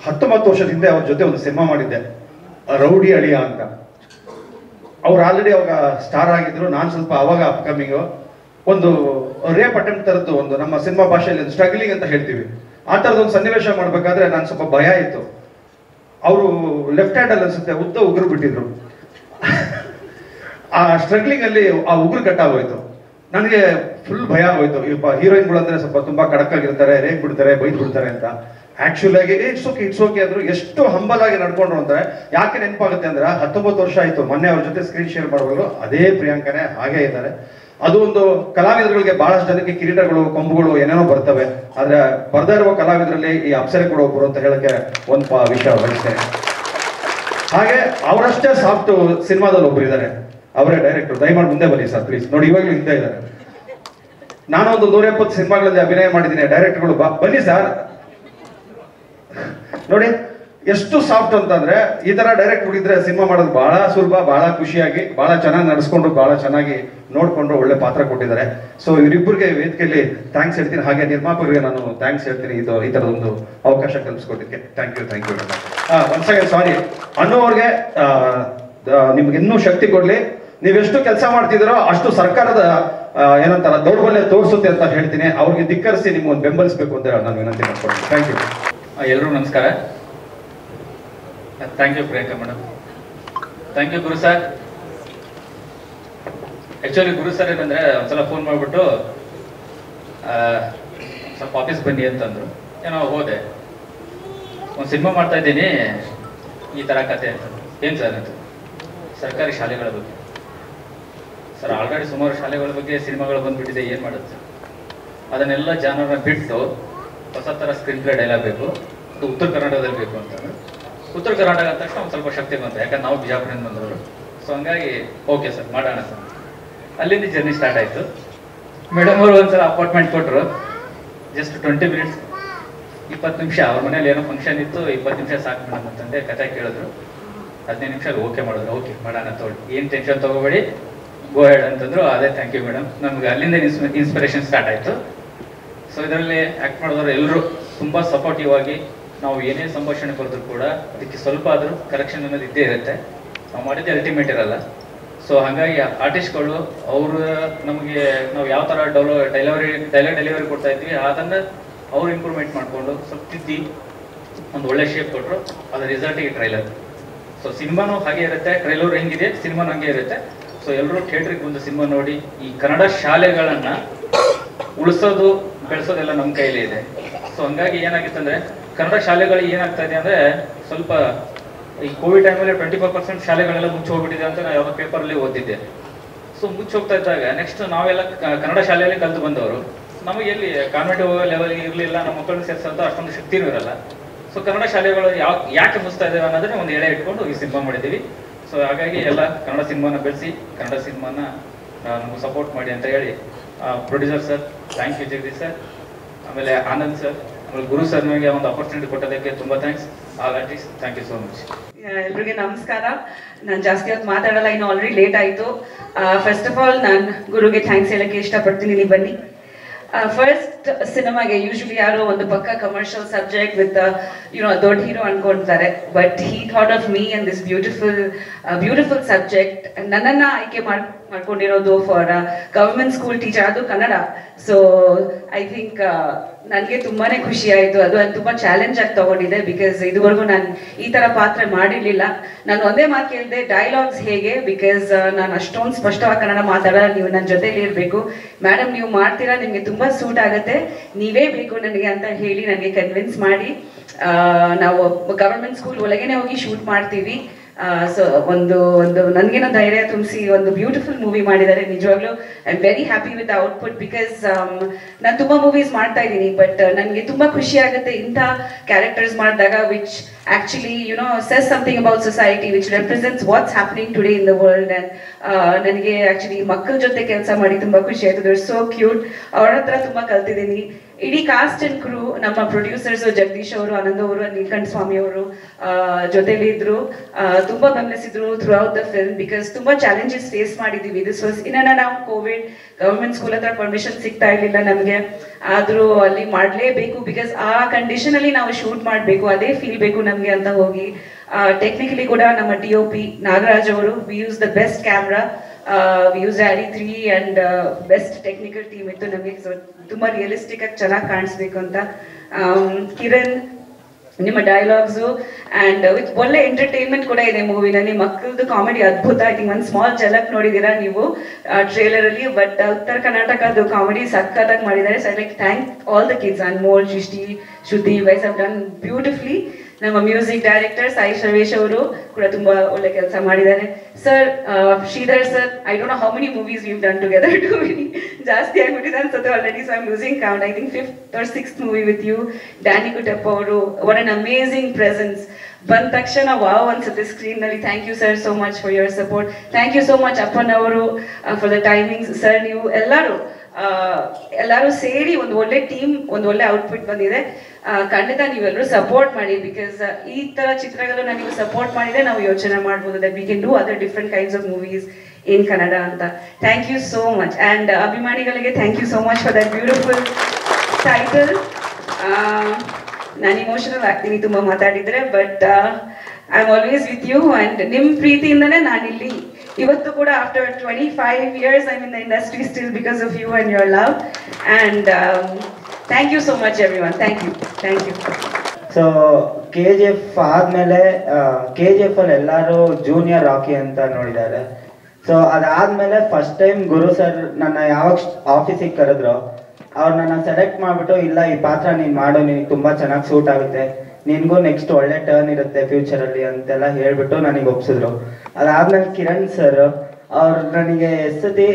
19 ವರ್ಷದ ಹಿಂದೆ ಅವ್ರ ಜೊತೆ ಒಂದು ಸಿನಿಮಾ ಮಾಡಿದ್ದೆ, ರೌಡಿ ಅಳಿಯ ಅಂತ. ಅವ್ರು ಆಲ್ರೆಡಿ ಅವಾಗ ಸ್ಟಾರ್ ಆಗಿದ್ರು. ನಾನು ಸ್ವಲ್ಪ ಅವಾಗ ಅಪ್ಕಮಿಂಗು, ಒಂದು ರೇಪ್ ಅಟೆಂಪ್ಟ್ ಥರದ್ದು ಒಂದು ನಮ್ಮ ಸಿನಿಮಾ ಭಾಷೆಯಲ್ಲಿ ಒಂದು ಸ್ಟ್ರಗ್ಲಿಂಗ್ ಅಂತ ಹೇಳ್ತೀವಿ, ಆ ಥರದ್ದೊಂದು ಸನ್ನಿವೇಶ ಮಾಡಬೇಕಾದ್ರೆ ನಾನು ಸ್ವಲ್ಪ ಭಯ ಇತ್ತು. ಅವರು ಲೆಫ್ಟ್ ಹ್ಯಾಂಡಲ್ಲಿ ಅನ್ಸುತ್ತೆ ಉದ್ದ ಉಗುರು ಬಿಟ್ಟಿದ್ರು. ಆ ಸ್ಟ್ರಗ್ಲಿಂಗಲ್ಲಿ ಆ ಉಗುರು ಕಟ್ಟಾಗೋಯ್ತು. ನನಗೆ ಫುಲ್ ಭಯ ಆಗೋಯ್ತು. ಇಪ್ಪ ಹೀರೋಯಿನ್ಗಳಂದರೆ ಸ್ವಲ್ಪ ತುಂಬ ಕಡಕ್ಕಾಗಿರ್ತಾರೆ, ರೇಪ್ ಬಿಡ್ತಾರೆ, ಬೈದು ಬಿಡ್ತಾರೆ ಅಂತ. ಆಕ್ಚುಲಿ ಆಗಿ ಇಟ್ಸ್ ಓಕೆ ಅಂದ್ರು, ಎಷ್ಟು ಹಂಬಲಾಗಿ ನಡ್ಕೊಂಡ್ರು ಅಂತಾರೆ. ಯಾಕೆ ನೆನಪಾಗುತ್ತೆ ಅಂದ್ರೆ 19 ವರ್ಷ ಆಯ್ತು, ಮೊನ್ನೆ ಅವ್ರ ಜೊತೆ ಸ್ಕ್ರೀನ್ ಶೇರ್ ಮಾಡುವಾಗಲೂ ಅದೇ ಪ್ರಿಯಾಂಕನೇ ಹಾಗೆ ಇದ್ದಾರೆ. ಅದು ಒಂದು ಕಲಾವಿದರುಗಳಿಗೆ ಬಹಳಷ್ಟು ಜನಕ್ಕೆ ಕಿರೀಟಗಳು, ಕೊಂಬುಗಳು ಏನೇನೋ ಬರ್ತವೆ, ಆದ್ರೆ ಬರ್ದೇ ಇರುವ ಕಲಾವಿದರಲ್ಲಿ ಈ ಅಪ್ಸರೆ ಕೂಡ ಒಬ್ಬರು ಅಂತ ಹೇಳಕ್ಕೆ ಒಂದು ವಿಷಯ ಬರ್ತೇನೆ. ಹಾಗೆ ಅವರಷ್ಟೇ ಸಾಫ್ಟ್ ಸಿನಿಮಾದಲ್ಲಿ ಒಬ್ರು ಇದ್ದಾರೆ, ಅವರೇ ಡೈರೆಕ್ಟರ್. ದಯಮಾಡಿ ಮುಂದೆ ಬನ್ನಿ ಸರ್ ಪ್ಲೀಸ್. ನೋಡಿ ಇವಾಗಲೂ ಹಿಂದೆ ಇದ್ದಾರೆ. ನಾನೊಂದು 170 ಸಿನಿಮಾಗಳಲ್ಲಿ ಅಭಿನಯ ಮಾಡಿದ್ದೀನಿ. ಡೈರೆಕ್ಟರ್ಗಳು ಬನ್ನಿ ಸರ್. ನೋಡಿ ಎಷ್ಟು ಸಾಫ್ಟ್ ಅಂತಂದ್ರೆ, ಈ ತರ ಡೈರೆಕ್ಟ್ ಹುಡಿದ್ರೆ ಸಿನಿಮಾ ಮಾಡೋದು ಬಹಳ ಸುಲಭ, ಬಹಳ ಖುಷಿಯಾಗಿ, ಬಹಳ ಚೆನ್ನಾಗಿ ನಡೆಸ್ಕೊಂಡು, ಬಹಳ ಚೆನ್ನಾಗಿ ನೋಡ್ಕೊಂಡು ಒಳ್ಳೆ ಪಾತ್ರ ಕೊಟ್ಟಿದ್ದಾರೆ. ಸೊ ಇವರಿಬ್ಬರಿಗೆ ವೇದಿಕೆಯಲ್ಲಿ ಥ್ಯಾಂಕ್ಸ್ ಹೇಳ್ತೀನಿ. ಹಾಗೆ ನಿರ್ಮಾಪಕರಿಗೆ ನಾನು ಥ್ಯಾಂಕ್ಸ್ ಹೇಳ್ತೀನಿ, ಇದು ಈ ತರದೊಂದು ಅವಕಾಶ ಕಲ್ಪಿಸ್ಕೊಟ್ಟಿದ್ದೆ. Thank you. ಒನ್ಸ್ ಅಗೇನ್ ಸಾರಿ ಅನ್ನು ಅವ್ರಿಗೆ. ನಿಮ್ಗೆ ಇನ್ನೂ ಶಕ್ತಿ ಕೊಡ್ಲಿ. ನೀವೆಷ್ಟು ಕೆಲಸ ಮಾಡ್ತಿದ್ದೀರೋ ಅಷ್ಟು ಸರ್ಕಾರದ ಏನಂತಾರ ದೌರ್ಬಲ್ಯ ತೋರಿಸುತ್ತೆ ಅಂತ ಹೇಳ್ತೀನಿ. ಅವ್ರಿಗೆ ಧಿಕ್ಕರಿಸಿ ನಿಮ್ಮನ್ನು ಬೆಂಬಲಿಸಬೇಕು ಅಂತ ನಾನು ವಿನಂತಿ ಮಾಡ್ತೀನಿ. Thank you. ಎಲ್ಲರೂ ನಮಸ್ಕಾರ. Thank you Priyanka madam. Thank you Guru sir. Actually Guru sir ಏನಂದರೆ ಒಂದ್ಸಲ ಫೋನ್ ಮಾಡಿಬಿಟ್ಟು ಸ್ವಲ್ಪ ಆಫೀಸ್ ಬನ್ನಿ ಅಂತಂದರು. ಏನೋ ಹೋದೆ, ಒಂದು ಸಿನಿಮಾ ಮಾಡ್ತಾಯಿದ್ದೀನಿ ಈ ಥರ ಕತೆ ಅಂತ. ಏನು ಸರ್ ಅಂತ? ಸರ್ಕಾರಿ ಶಾಲೆಗಳ ಬಗ್ಗೆ ಸರ್. ಆಲ್ರೆಡಿ ಸುಮಾರು ಶಾಲೆಗಳ ಬಗ್ಗೆ ಸಿನಿಮಾಗಳು ಬಂದುಬಿಟ್ಟಿದೆ, ಏನು ಮಾಡೋದು ಸರ್? ಅದನ್ನೆಲ್ಲ ಜಾನರನ್ನ ಬಿಟ್ಟು ಹೊಸ ಥರ ಸ್ಕ್ರೀನ್ ಪ್ಲೇ ಡೈಲಾಗ್ ಬೇಕು, ಅದು ಉತ್ತರ ಕರ್ನಾಟಕದಲ್ಲಿ ಬೇಕು ಅಂತ. ಉತ್ತರ ಕರ್ನಾಟಕ ಅಂದ ತಕ್ಷಣ ಒಂದು ಸ್ವಲ್ಪ ಶಕ್ತಿ ಬಂತು, ಯಾಕಂದ್ರೆ ನಾವು ಬಿಜಾಪುರದಿಂದ ಬಂದವರು. ಸೊ ಹಂಗಾಗಿ ಓಕೆ ಸರ್ ಮಾಡೋಣ ಸರ್. ಅಲ್ಲಿಂದ ಜರ್ನಿ ಸ್ಟಾರ್ಟ್ ಆಯಿತು. ಮೇಡಮ್ ಅವರು ಒಂದ್ಸಲ ಅಪಾಯಿಂಟ್ಮೆಂಟ್ ಕೊಟ್ಟರು, ಜಸ್ಟ್ 20 ಮಿನಿಟ್ಸ್, 20 ನಿಮಿಷ. ಅವ್ರ ಮನೇಲಿ ಏನೋ ಫಂಕ್ಷನ್ ಇತ್ತು, 20 ನಿಮಿಷ ಸಾಕು ಮೇಡಮ್ ಅಂತಂದೆ. ಕತೆ ಕೇಳಿದ್ರು, 15 ನಿಮಿಷ ಓಕೆ ಮಾಡಿದ್ರು. ಓಕೆ ಮಾಡೋಣ ತೊಗೊಳ್ಳಿ, ಏನು ಟೆನ್ಷನ್ ತೊಗೋಬೇಡಿ, ಗೋ ಹೆಡ್ ಅಂತಂದ್ರು. ಅದೇ ಥ್ಯಾಂಕ್ ಯು ಮೇಡಮ್. ನಮ್ಗೆ ಅಲ್ಲಿಂದ ಇನ್ಸ್ಪಿರೇಷನ್ ಸ್ಟಾರ್ಟ್ ಆಯಿತು. ಸೊ ಇದರಲ್ಲಿ ಆ್ಯಕ್ಟ್ ಮಾಡಿದವರು ಎಲ್ಲರೂ ತುಂಬ ಸಪೋರ್ಟಿವ್ ಆಗಿ, ನಾವು ಏನೇ ಸಂಭಾಷಣೆ ಬರೆದ್ರು ಕೂಡ ಅದಕ್ಕೆ ಸ್ವಲ್ಪ ಆದರೂ ಕರೆಕ್ಷನ್ ಅನ್ನೋದು ಇದ್ದೇ ಇರುತ್ತೆ. ನಾವು ಮಾಡಿದ್ದೆ ಅಲ್ಟಿಮೇಟ್ ಇರಲ್ಲ. ಸೊ ಹಾಗಾಗಿ ಆರ್ಟಿಸ್ಟ್ಗಳು ಅವರು ನಮಗೆ ನಾವು ಯಾವ ಥರ ಡೈಲಾಗ್ ಡೆಲಿವರಿ ಕೊಡ್ತಾ ಇದ್ವಿ ಅದನ್ನು ಅವ್ರು ಇಂಪ್ರೂವ್ಮೆಂಟ್ ಮಾಡಿಕೊಂಡು ಸ್ವಲ್ಪ ತಿದ್ದಿ ಒಂದು ಒಳ್ಳೆ ಶೇಪ್ ಕೊಟ್ಟರು. ಅದರ ರಿಸಲ್ಟಿಗೆ ಟ್ರೈಲರ್. ಸೊ ಸಿನಿಮಾನೂ ಹಾಗೆ ಇರುತ್ತೆ, ಟ್ರೈಲರ್ ಹೆಂಗಿದೆ ಸಿನಿಮಾನು ಹಾಗೆ ಇರುತ್ತೆ. ಸೊ ಎಲ್ಲರೂ ಥಿಯೇಟ್ರಿಗೆ ಬಂದು ಸಿನಿಮಾ ನೋಡಿ ಈ ಕನ್ನಡ ಶಾಲೆಗಳನ್ನು ಉಳಿಸೋದು ಬೆಳೆಸೋದೆಲ್ಲ ನಮ್ಮ ಕೈಯಲ್ಲಿ ಇದೆ. ಸೊ ಹಂಗಾಗಿ ಏನಾಗಿತ್ತಂದರೆ ಕನ್ನಡ ಶಾಲೆಗಳಿಗೆ ಏನಾಗ್ತಾ ಇದೆ ಅಂದರೆ ಸ್ವಲ್ಪ ಈ ಕೋವಿಡ್ ಟೈಮಲ್ಲಿ 25% ಶಾಲೆಗಳೆಲ್ಲ ಮುಚ್ಚಿ ಹೋಗ್ಬಿಟ್ಟಿದೆ ಅಂತ ನಾವು ಯಾವ ಪೇಪರಲ್ಲಿ ಓದಿದ್ದೆ. ಸೊ ಮುಚ್ಚಿ ಹೋಗ್ತಾ ಇದ್ದಾಗ ನೆಕ್ಸ್ಟ್ ನಾವೆಲ್ಲ ಕನ್ನಡ ಶಾಲೆಯಲ್ಲಿ ಕಲಿತು ಬಂದವರು, ನಮಗೆ ಎಲ್ಲಿ ಕಾನ್ವೆಂಟ್ ಹೋಗೋ ಲೆವೆಲ್ಗೆ ಇರಲಿಲ್ಲ, ನಮ್ಮ ಮಕ್ಕಳನ್ನ ಸೇರಿಸೋದು ಅಷ್ಟೊಂದು ಶಕ್ತಿನೂ ಇರಲ್ಲ. ಸೊ ಕನ್ನಡ ಶಾಲೆಗಳು ಯಾಕೆ ಮುಚ್ತಾ ಇದ್ದಾವೆ ಅನ್ನೋದನ್ನೇ ಒಂದು ಎಳೆ ಇಟ್ಕೊಂಡು ಈ ಸಿನಿಮಾ ಮಾಡಿದ್ದೀವಿ. ಸೊ ಹಾಗಾಗಿ ಎಲ್ಲ ಕನ್ನಡ ಸಿನಿಮಾನ ಬೆಳೆಸಿ, ಕನ್ನಡ ಸಿನಿಮಾನ ನಮಗೆ ಸಪೋರ್ಟ್ ಮಾಡಿ ಅಂತ ಹೇಳಿ producer sir, thank you Jagadish sir, ಆಮೇಲೆ ಆನಂದ್ ಸರ್, ಆಮೇಲೆ ಗುರು ಸರ್ ನನಗೆ ಒಂದು ಆಪರ್ಚುನಿಟಿ ಕೊಟ್ಟೋದಕ್ಕೆ ತುಂಬ thanks. All artist thank you so much. ಎಲ್ರಿಗೆ ನಮಸ್ಕಾರ. ನಾನು ಜಾಸ್ತಿ ಹೊತ್ತು ಮಾತಾಡೋಲ್ಲ, ಇನ್ನು ಆಲ್ರೆಡಿ ಲೇಟ್ ಆಯಿತು. ಫಸ್ಟ್ ಆಫ್ ಆಲ್ ನಾನು ಗುರುಗೆ ಥ್ಯಾಂಕ್ಸ್ ಹೇಳೋಕ್ಕೆ ಇಷ್ಟಪಡ್ತೀನಿ. ನೀವು ಬನ್ನಿ. ಫಸ್ಟ್ ಸಿನಿಮಾಗೆ ಯೂಶಲಿ ಯಾರೋ ಒಂದು ಪಕ್ಕ ಕಮರ್ಷಿಯಲ್ ಸಬ್ಜೆಕ್ಟ್ ವಿತ್ ಯುನೋ ದೊಡ್ಡ ಹೀರೋ ಅನ್ಕೊಂತಾರೆ, but he thought of me and this beautiful subject. ನನ್ನನ್ನು ಆಯ್ಕೆ ಮಾಡ್ಕೊಂಡಿರೋದು ಫಾರ್ ಗವರ್ಮೆಂಟ್ ಸ್ಕೂಲ್ ಟೀಚರ್, ಅದು ಕನ್ನಡ. ಸೊ ಐ ಥಿಂಕ್ ನನಗೆ ತುಂಬಾ ಖುಷಿ ಆಯಿತು. ಅದು ನಾನು ತುಂಬ ಚಾಲೆಂಜ್ ಆಗಿ ತೊಗೊಂಡಿದ್ದೆ, ಬಿಕಾಸ್ ಇದುವರೆಗೂ ನಾನು ಈ ಥರ ಪಾತ್ರ ಮಾಡಿರಲಿಲ್ಲ. ನಾನು ಒಂದೇ ಮಾತು ಕೇಳಿದೆ, ಡೈಲಾಗ್ಸ್ ಹೇಗೆ, ಬಿಕಾಸ್ ನಾನು ಅಷ್ಟೊಂದು ಸ್ಪಷ್ಟವಾಗಿ ಕನ್ನಡ ಮಾತಾಡೋಲ್ಲ. ನೀವು ನನ್ನ ಜೊತೆಲಿ ಇರಬೇಕು ಮೇಡಮ್, ನೀವು ಮಾಡ್ತೀರಾ, ನಿಮಗೆ ತುಂಬ ಸೂಟ್ ಆಗುತ್ತೆ, ನೀವೇ ಬೇಕು ನನಗೆ ಅಂತ ಹೇಳಿ ನನಗೆ ಕನ್ವಿನ್ಸ್ ಮಾಡಿ ನಾವು ಗವರ್ಮೆಂಟ್ ಸ್ಕೂಲ್ ಒಳಗೇನೆ ಹೋಗಿ ಶೂಟ್ ಮಾಡ್ತೀವಿ. ಸೊ ಒಂದು ಒಂದು ನನಗೇನೋ ಧೈರ್ಯ ತುಂಬಿಸಿ ಒಂದು ಬ್ಯೂಟಿಫುಲ್ ಮೂವಿ ಮಾಡಿದ್ದಾರೆ. ನಿಜವಾಗ್ಲೂ I am very happy with the output, because ನಾನು ತುಂಬ ಮೂವೀಸ್ ಮಾಡ್ತಾ ಇದ್ದೀನಿ, ಬಟ್ ನನಗೆ ತುಂಬ ಖುಷಿ ಆಗುತ್ತೆ ಇಂಥ ಕ್ಯಾರೆಕ್ಟರ್ಸ್ ಮಾಡಿದಾಗ, which actually you know says something about society, which represents what's happening today in the world. And ನನಗೆ ಆ್ಯಕ್ಚುಲಿ ಮಕ್ಕಳ ಜೊತೆ ಕೆಲಸ ಮಾಡಿ ತುಂಬ ಖುಷಿ ಆಯಿತು. They're so cute. ಅವ್ರ ಹತ್ರ ತುಂಬ ಕಲ್ತಿದ್ದೀನಿ. ಇಡೀ ಕಾಸ್ಟ್ ಅಂಡ್ ಕ್ರೂ, ನಮ್ಮ ಪ್ರೊಡ್ಯೂಸರ್ಸು ಜಗದೀಶ್ ಅವರು, ಆನಂದ್ ಅವರು, ನೀಲಕಂಠ ಸ್ವಾಮಿ ಅವರು ಜೊತೆಲಿದ್ರು, ತುಂಬ ಗಮನಿಸಿದ್ರು throughout the film, because ತುಂಬ ಚಾಲೆಂಜಸ್ ಫೇಸ್ ಮಾಡಿದ್ದೀವಿ. ದಿಸ್ ವಾಸ್ ಇನ್ನ ನಾವು ಕೋವಿಡ್, ಗವರ್ಮೆಂಟ್ ಸ್ಕೂಲ್ ಹತ್ರ ಪರ್ಮಿಷನ್ ಸಿಗ್ತಾ ಇರಲಿಲ್ಲ ನಮಗೆ, ಆದರೂ ಅಲ್ಲಿ ಮಾಡಲೇಬೇಕು, ಬಿಕಾಸ್ ಆ ಕಂಡೀಷನಲ್ಲಿ ನಾವು ಶೂಟ್ ಮಾಡಬೇಕು, ಅದೇ ಫೀಲ್ ಬೇಕು ನಮಗೆ ಅಂತ ಹೋಗಿ. ಟೆಕ್ನಿಕಲಿ ಕೂಡ ನಮ್ಮ DOP ನಾಗರಾಜ್ ಅವರು, we use the best camera, we use RE3 and best technical team ಇತ್ತು ನಮಗೆ. ಸೊ ತುಂಬ ರಿಯಲಿಸ್ಟಿಕ್ ಆಗಿ ಚೆನ್ನಾಗಿ ಕಾಣಿಸ್ಬೇಕು ಅಂತ. ಕಿರಣ್, ನಿಮ್ಮ ಡೈಲಾಗ್ಸು ಆ್ಯಂಡ್ ವಿತ್ ಒಳ್ಳೆ ಎಂಟರ್ಟೈನ್ಮೆಂಟ್ ಕೂಡ ಇದೆ ಮೂವಿನಲ್ಲಿ. ಮಕ್ಕಳದ್ದು ಕಾಮಿಡಿ ಅದ್ಭುತ. ಐ ಥಿಂಕ್ ಒಂದು ಸ್ಮಾಲ್ ಝಲಕ್ ನೋಡಿದ್ದೀರಾ ನೀವು ಟ್ರೇಲರಲ್ಲಿ, ಬಟ್ ಉತ್ತರ ಕರ್ನಾಟಕದ್ದು ಕಾಮಿಡಿ ಸಖತ್ತಾಗಿ ಮಾಡಿದ್ದಾರೆ. So I like thank all the kids, Anmol, Srishti, Shruti, you guys have done beautifully. ನಮ್ಮ ಮ್ಯೂಸಿಕ್ ಡೈರೆಕ್ಟರ್ ಸಾಯಿ ಸರ್ವೇಶ್ ಅವರು ಕೂಡ ತುಂಬ ಒಳ್ಳೆ ಕೆಲಸ ಮಾಡಿದ್ದಾರೆ. Sir Sridhar sir, I don't know how many movies we have done together, too many, ಜಾಸ್ತಿ ಆಗಿಬಿಟ್ಟಿದೆ ಅನ್ಸುತ್ತೆ already. So I am losing count. I think 5th or 6th movie with you. Danny Kuttappa ಅವರು, ವಾಟ್ ಆನ್ ಅಮೇಸಿಂಗ್ ಪ್ರೆಸೆನ್ಸ್, ಬಂದ ತಕ್ಷಣ wow ಅನ್ಸುತ್ತೆ ಸ್ಕ್ರೀನ್ನಲ್ಲಿ. Thank you sir so much for your support. Thank you so much Appan ಅವರು for the timings. Sir ನೀವು ಎಲ್ಲರೂ ಸೇರಿ ಒಂದು ಒಳ್ಳೆ ಟೀಮ್, ಒಂದು ಒಳ್ಳೆ ಔಟ್ಪುಟ್ ಬಂದಿದೆ. ಖಂಡಿತ ನೀವೆಲ್ಲರೂ ಸಪೋರ್ಟ್ ಮಾಡಿ, ಬಿಕಾಸ್ ಈ ಥರ ಚಿತ್ರಗಳನ್ನ ನೀವು ಸಪೋರ್ಟ್ ಮಾಡಿದರೆ ನಾವು ಯೋಚನೆ ಮಾಡ್ಬೋದು that we can do other different kinds of movies in Kannada ಅಂತ. Thank you so much. And ಅಭಿಮಾನಿಗಳಿಗೆ thank you so much for that beautiful title. ನಾನು ಇಮೋಷನಲ್ ಆಗ್ತೀನಿ ತುಂಬ ಮಾತಾಡಿದರೆ, but I am always with you and ನಿಮ್ಮ ಪ್ರೀತಿಯಿಂದನೇ ನಾನಿಲ್ಲಿ ಇವತ್ತು ಕೂಡ after 25 years I'm in the industry still because of you and your love, and thank you so much everyone. Thank you. So KGF ಆದಮೇಲೆ KGF ಅಲ್ಲಿ ಎಲ್ಲರೂ junior rakhi ಅಂತ ನೋಡಿದ್ದಾರೆ. ಸೊ ಅದಾದಮೇಲೆ ಫಸ್ಟ್ ಟೈಮ್ ಗುರು ಸರ್ ನನ್ನ ಯಾವ ಆಫೀಸಿಗೆ ಕರೆದ್ರು, ಅವ್ರು ನನ್ನ ಸೆಲೆಕ್ಟ್ ಮಾಡಿಬಿಟ್ಟು ಇಲ್ಲ ಈ ಪಾತ್ರ ನೀನು ಮಾಡೋ, ನಿನಗೆ ತುಂಬ ಚೆನ್ನಾಗಿ ಸೂಟ್ ಆಗುತ್ತೆ, ನಿನಗೂ ನೆಕ್ಸ್ಟ್ ಒಳ್ಳೆ ಟರ್ನ್ ಇರುತ್ತೆ ಫ್ಯೂಚರಲ್ಲಿ ಅಂತೆಲ್ಲ ಹೇಳಿಬಿಟ್ಟು ನನಗೆ ಒಪ್ಸಿದ್ರು. ಅದಾದ್ಮೇಲೆ ಕಿರಣ್ ಸರ್ ಅವ್ರು ನನಗೆ ಎಸ್ಸತಿ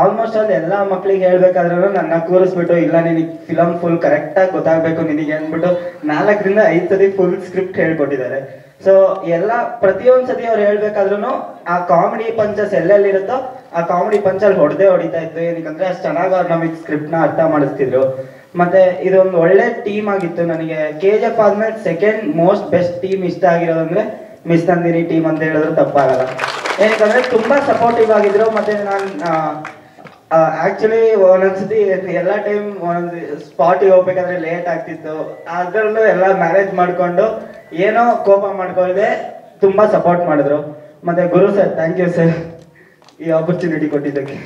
ಆಲ್ಮೋಸ್ಟ್ ಆಲ್ ಎಲ್ಲ ಮಕ್ಳಿಗೆ ಹೇಳ್ಬೇಕಾದ್ರೂ ನನ್ನ ಕೂರಿಸ್ಬಿಟ್ಟು ಇಲ್ಲ ನಿನಗೆ ಫಿಲಮ್ ಫುಲ್ ಕರೆಕ್ಟಾಗಿ ಗೊತ್ತಾಗಬೇಕು ನಿನಗೆ ಅಂದ್ಬಿಟ್ಟು 4 ರಿಂದ 5 ಸತಿ ಫುಲ್ ಸ್ಕ್ರಿಪ್ಟ್ ಹೇಳ್ಕೊಟ್ಟಿದ್ದಾರೆ. ಸೊ ಎಲ್ಲ ಪ್ರತಿಯೊಂದು ಸತಿ ಅವ್ರು ಹೇಳ್ಬೇಕಾದ್ರೂ ಆ ಕಾಮಿಡಿ ಪಂಚಸ್ ಎಲ್ಲೆಲ್ಲಿರುತ್ತೋ ಆ ಕಾಮಿಡಿ ಪಂಚಲ್ಲಿ ಹೊಡೆತಾ ಇತ್ತು. ಏನಕ್ಕಂದ್ರೆ ಅಷ್ಟು ಚೆನ್ನಾಗಿ ಅವ್ರು ನಮಗೆ ಸ್ಕ್ರಿಪ್ಟ್ನ ಅರ್ಥ ಮಾಡಿಸ್ತಿದ್ರು. ಮತ್ತೆ ಇದೊಂದು ಒಳ್ಳೆ ಟೀಮ್ ಆಗಿತ್ತು. ನನಗೆ KGF ಆದ್ಮೇಲೆ ಸೆಕೆಂಡ್ ಮೋಸ್ಟ್ ಬೆಸ್ಟ್ ಟೀಮ್ ಇಷ್ಟ ಆಗಿರೋದಂದ್ರೆ ಮಿಸ್ ನಂದಿನಿ ಟೀಮ್ ಅಂತ ಹೇಳಿದ್ರು ತಪ್ಪಾಗಲ್ಲ. ಏನಕ್ಕಂದ್ರೆ ತುಂಬಾ ಸಪೋರ್ಟಿವ್ ಆಗಿದ್ರು. ಮತ್ತೆ ನಾನು ಆಕ್ಚುಲಿ ಒಂದೊಂದ್ಸತಿ ಎಲ್ಲ ಟೈಮ್ ಒಂದೊಂದು ಸ್ಪಾಟಿಗೆ ಹೋಗ್ಬೇಕಾದ್ರೆ ಲೇಟ್ ಆಗ್ತಿತ್ತು, ಅದರಲ್ಲೂ ಎಲ್ಲ ಮ್ಯಾನೇಜ್ ಮಾಡ್ಕೊಂಡು ಏನೋ ಕೋಪ ಮಾಡ್ಕೊಳ್ಳದೆ ತುಂಬಾ ಸಪೋರ್ಟ್ ಮಾಡಿದ್ರು. ಮತ್ತೆ Guru sir thank you sir ಈ ಆಪರ್ಚುನಿಟಿ ಕೊಟ್ಟಿದ್ದಕ್ಕೆ.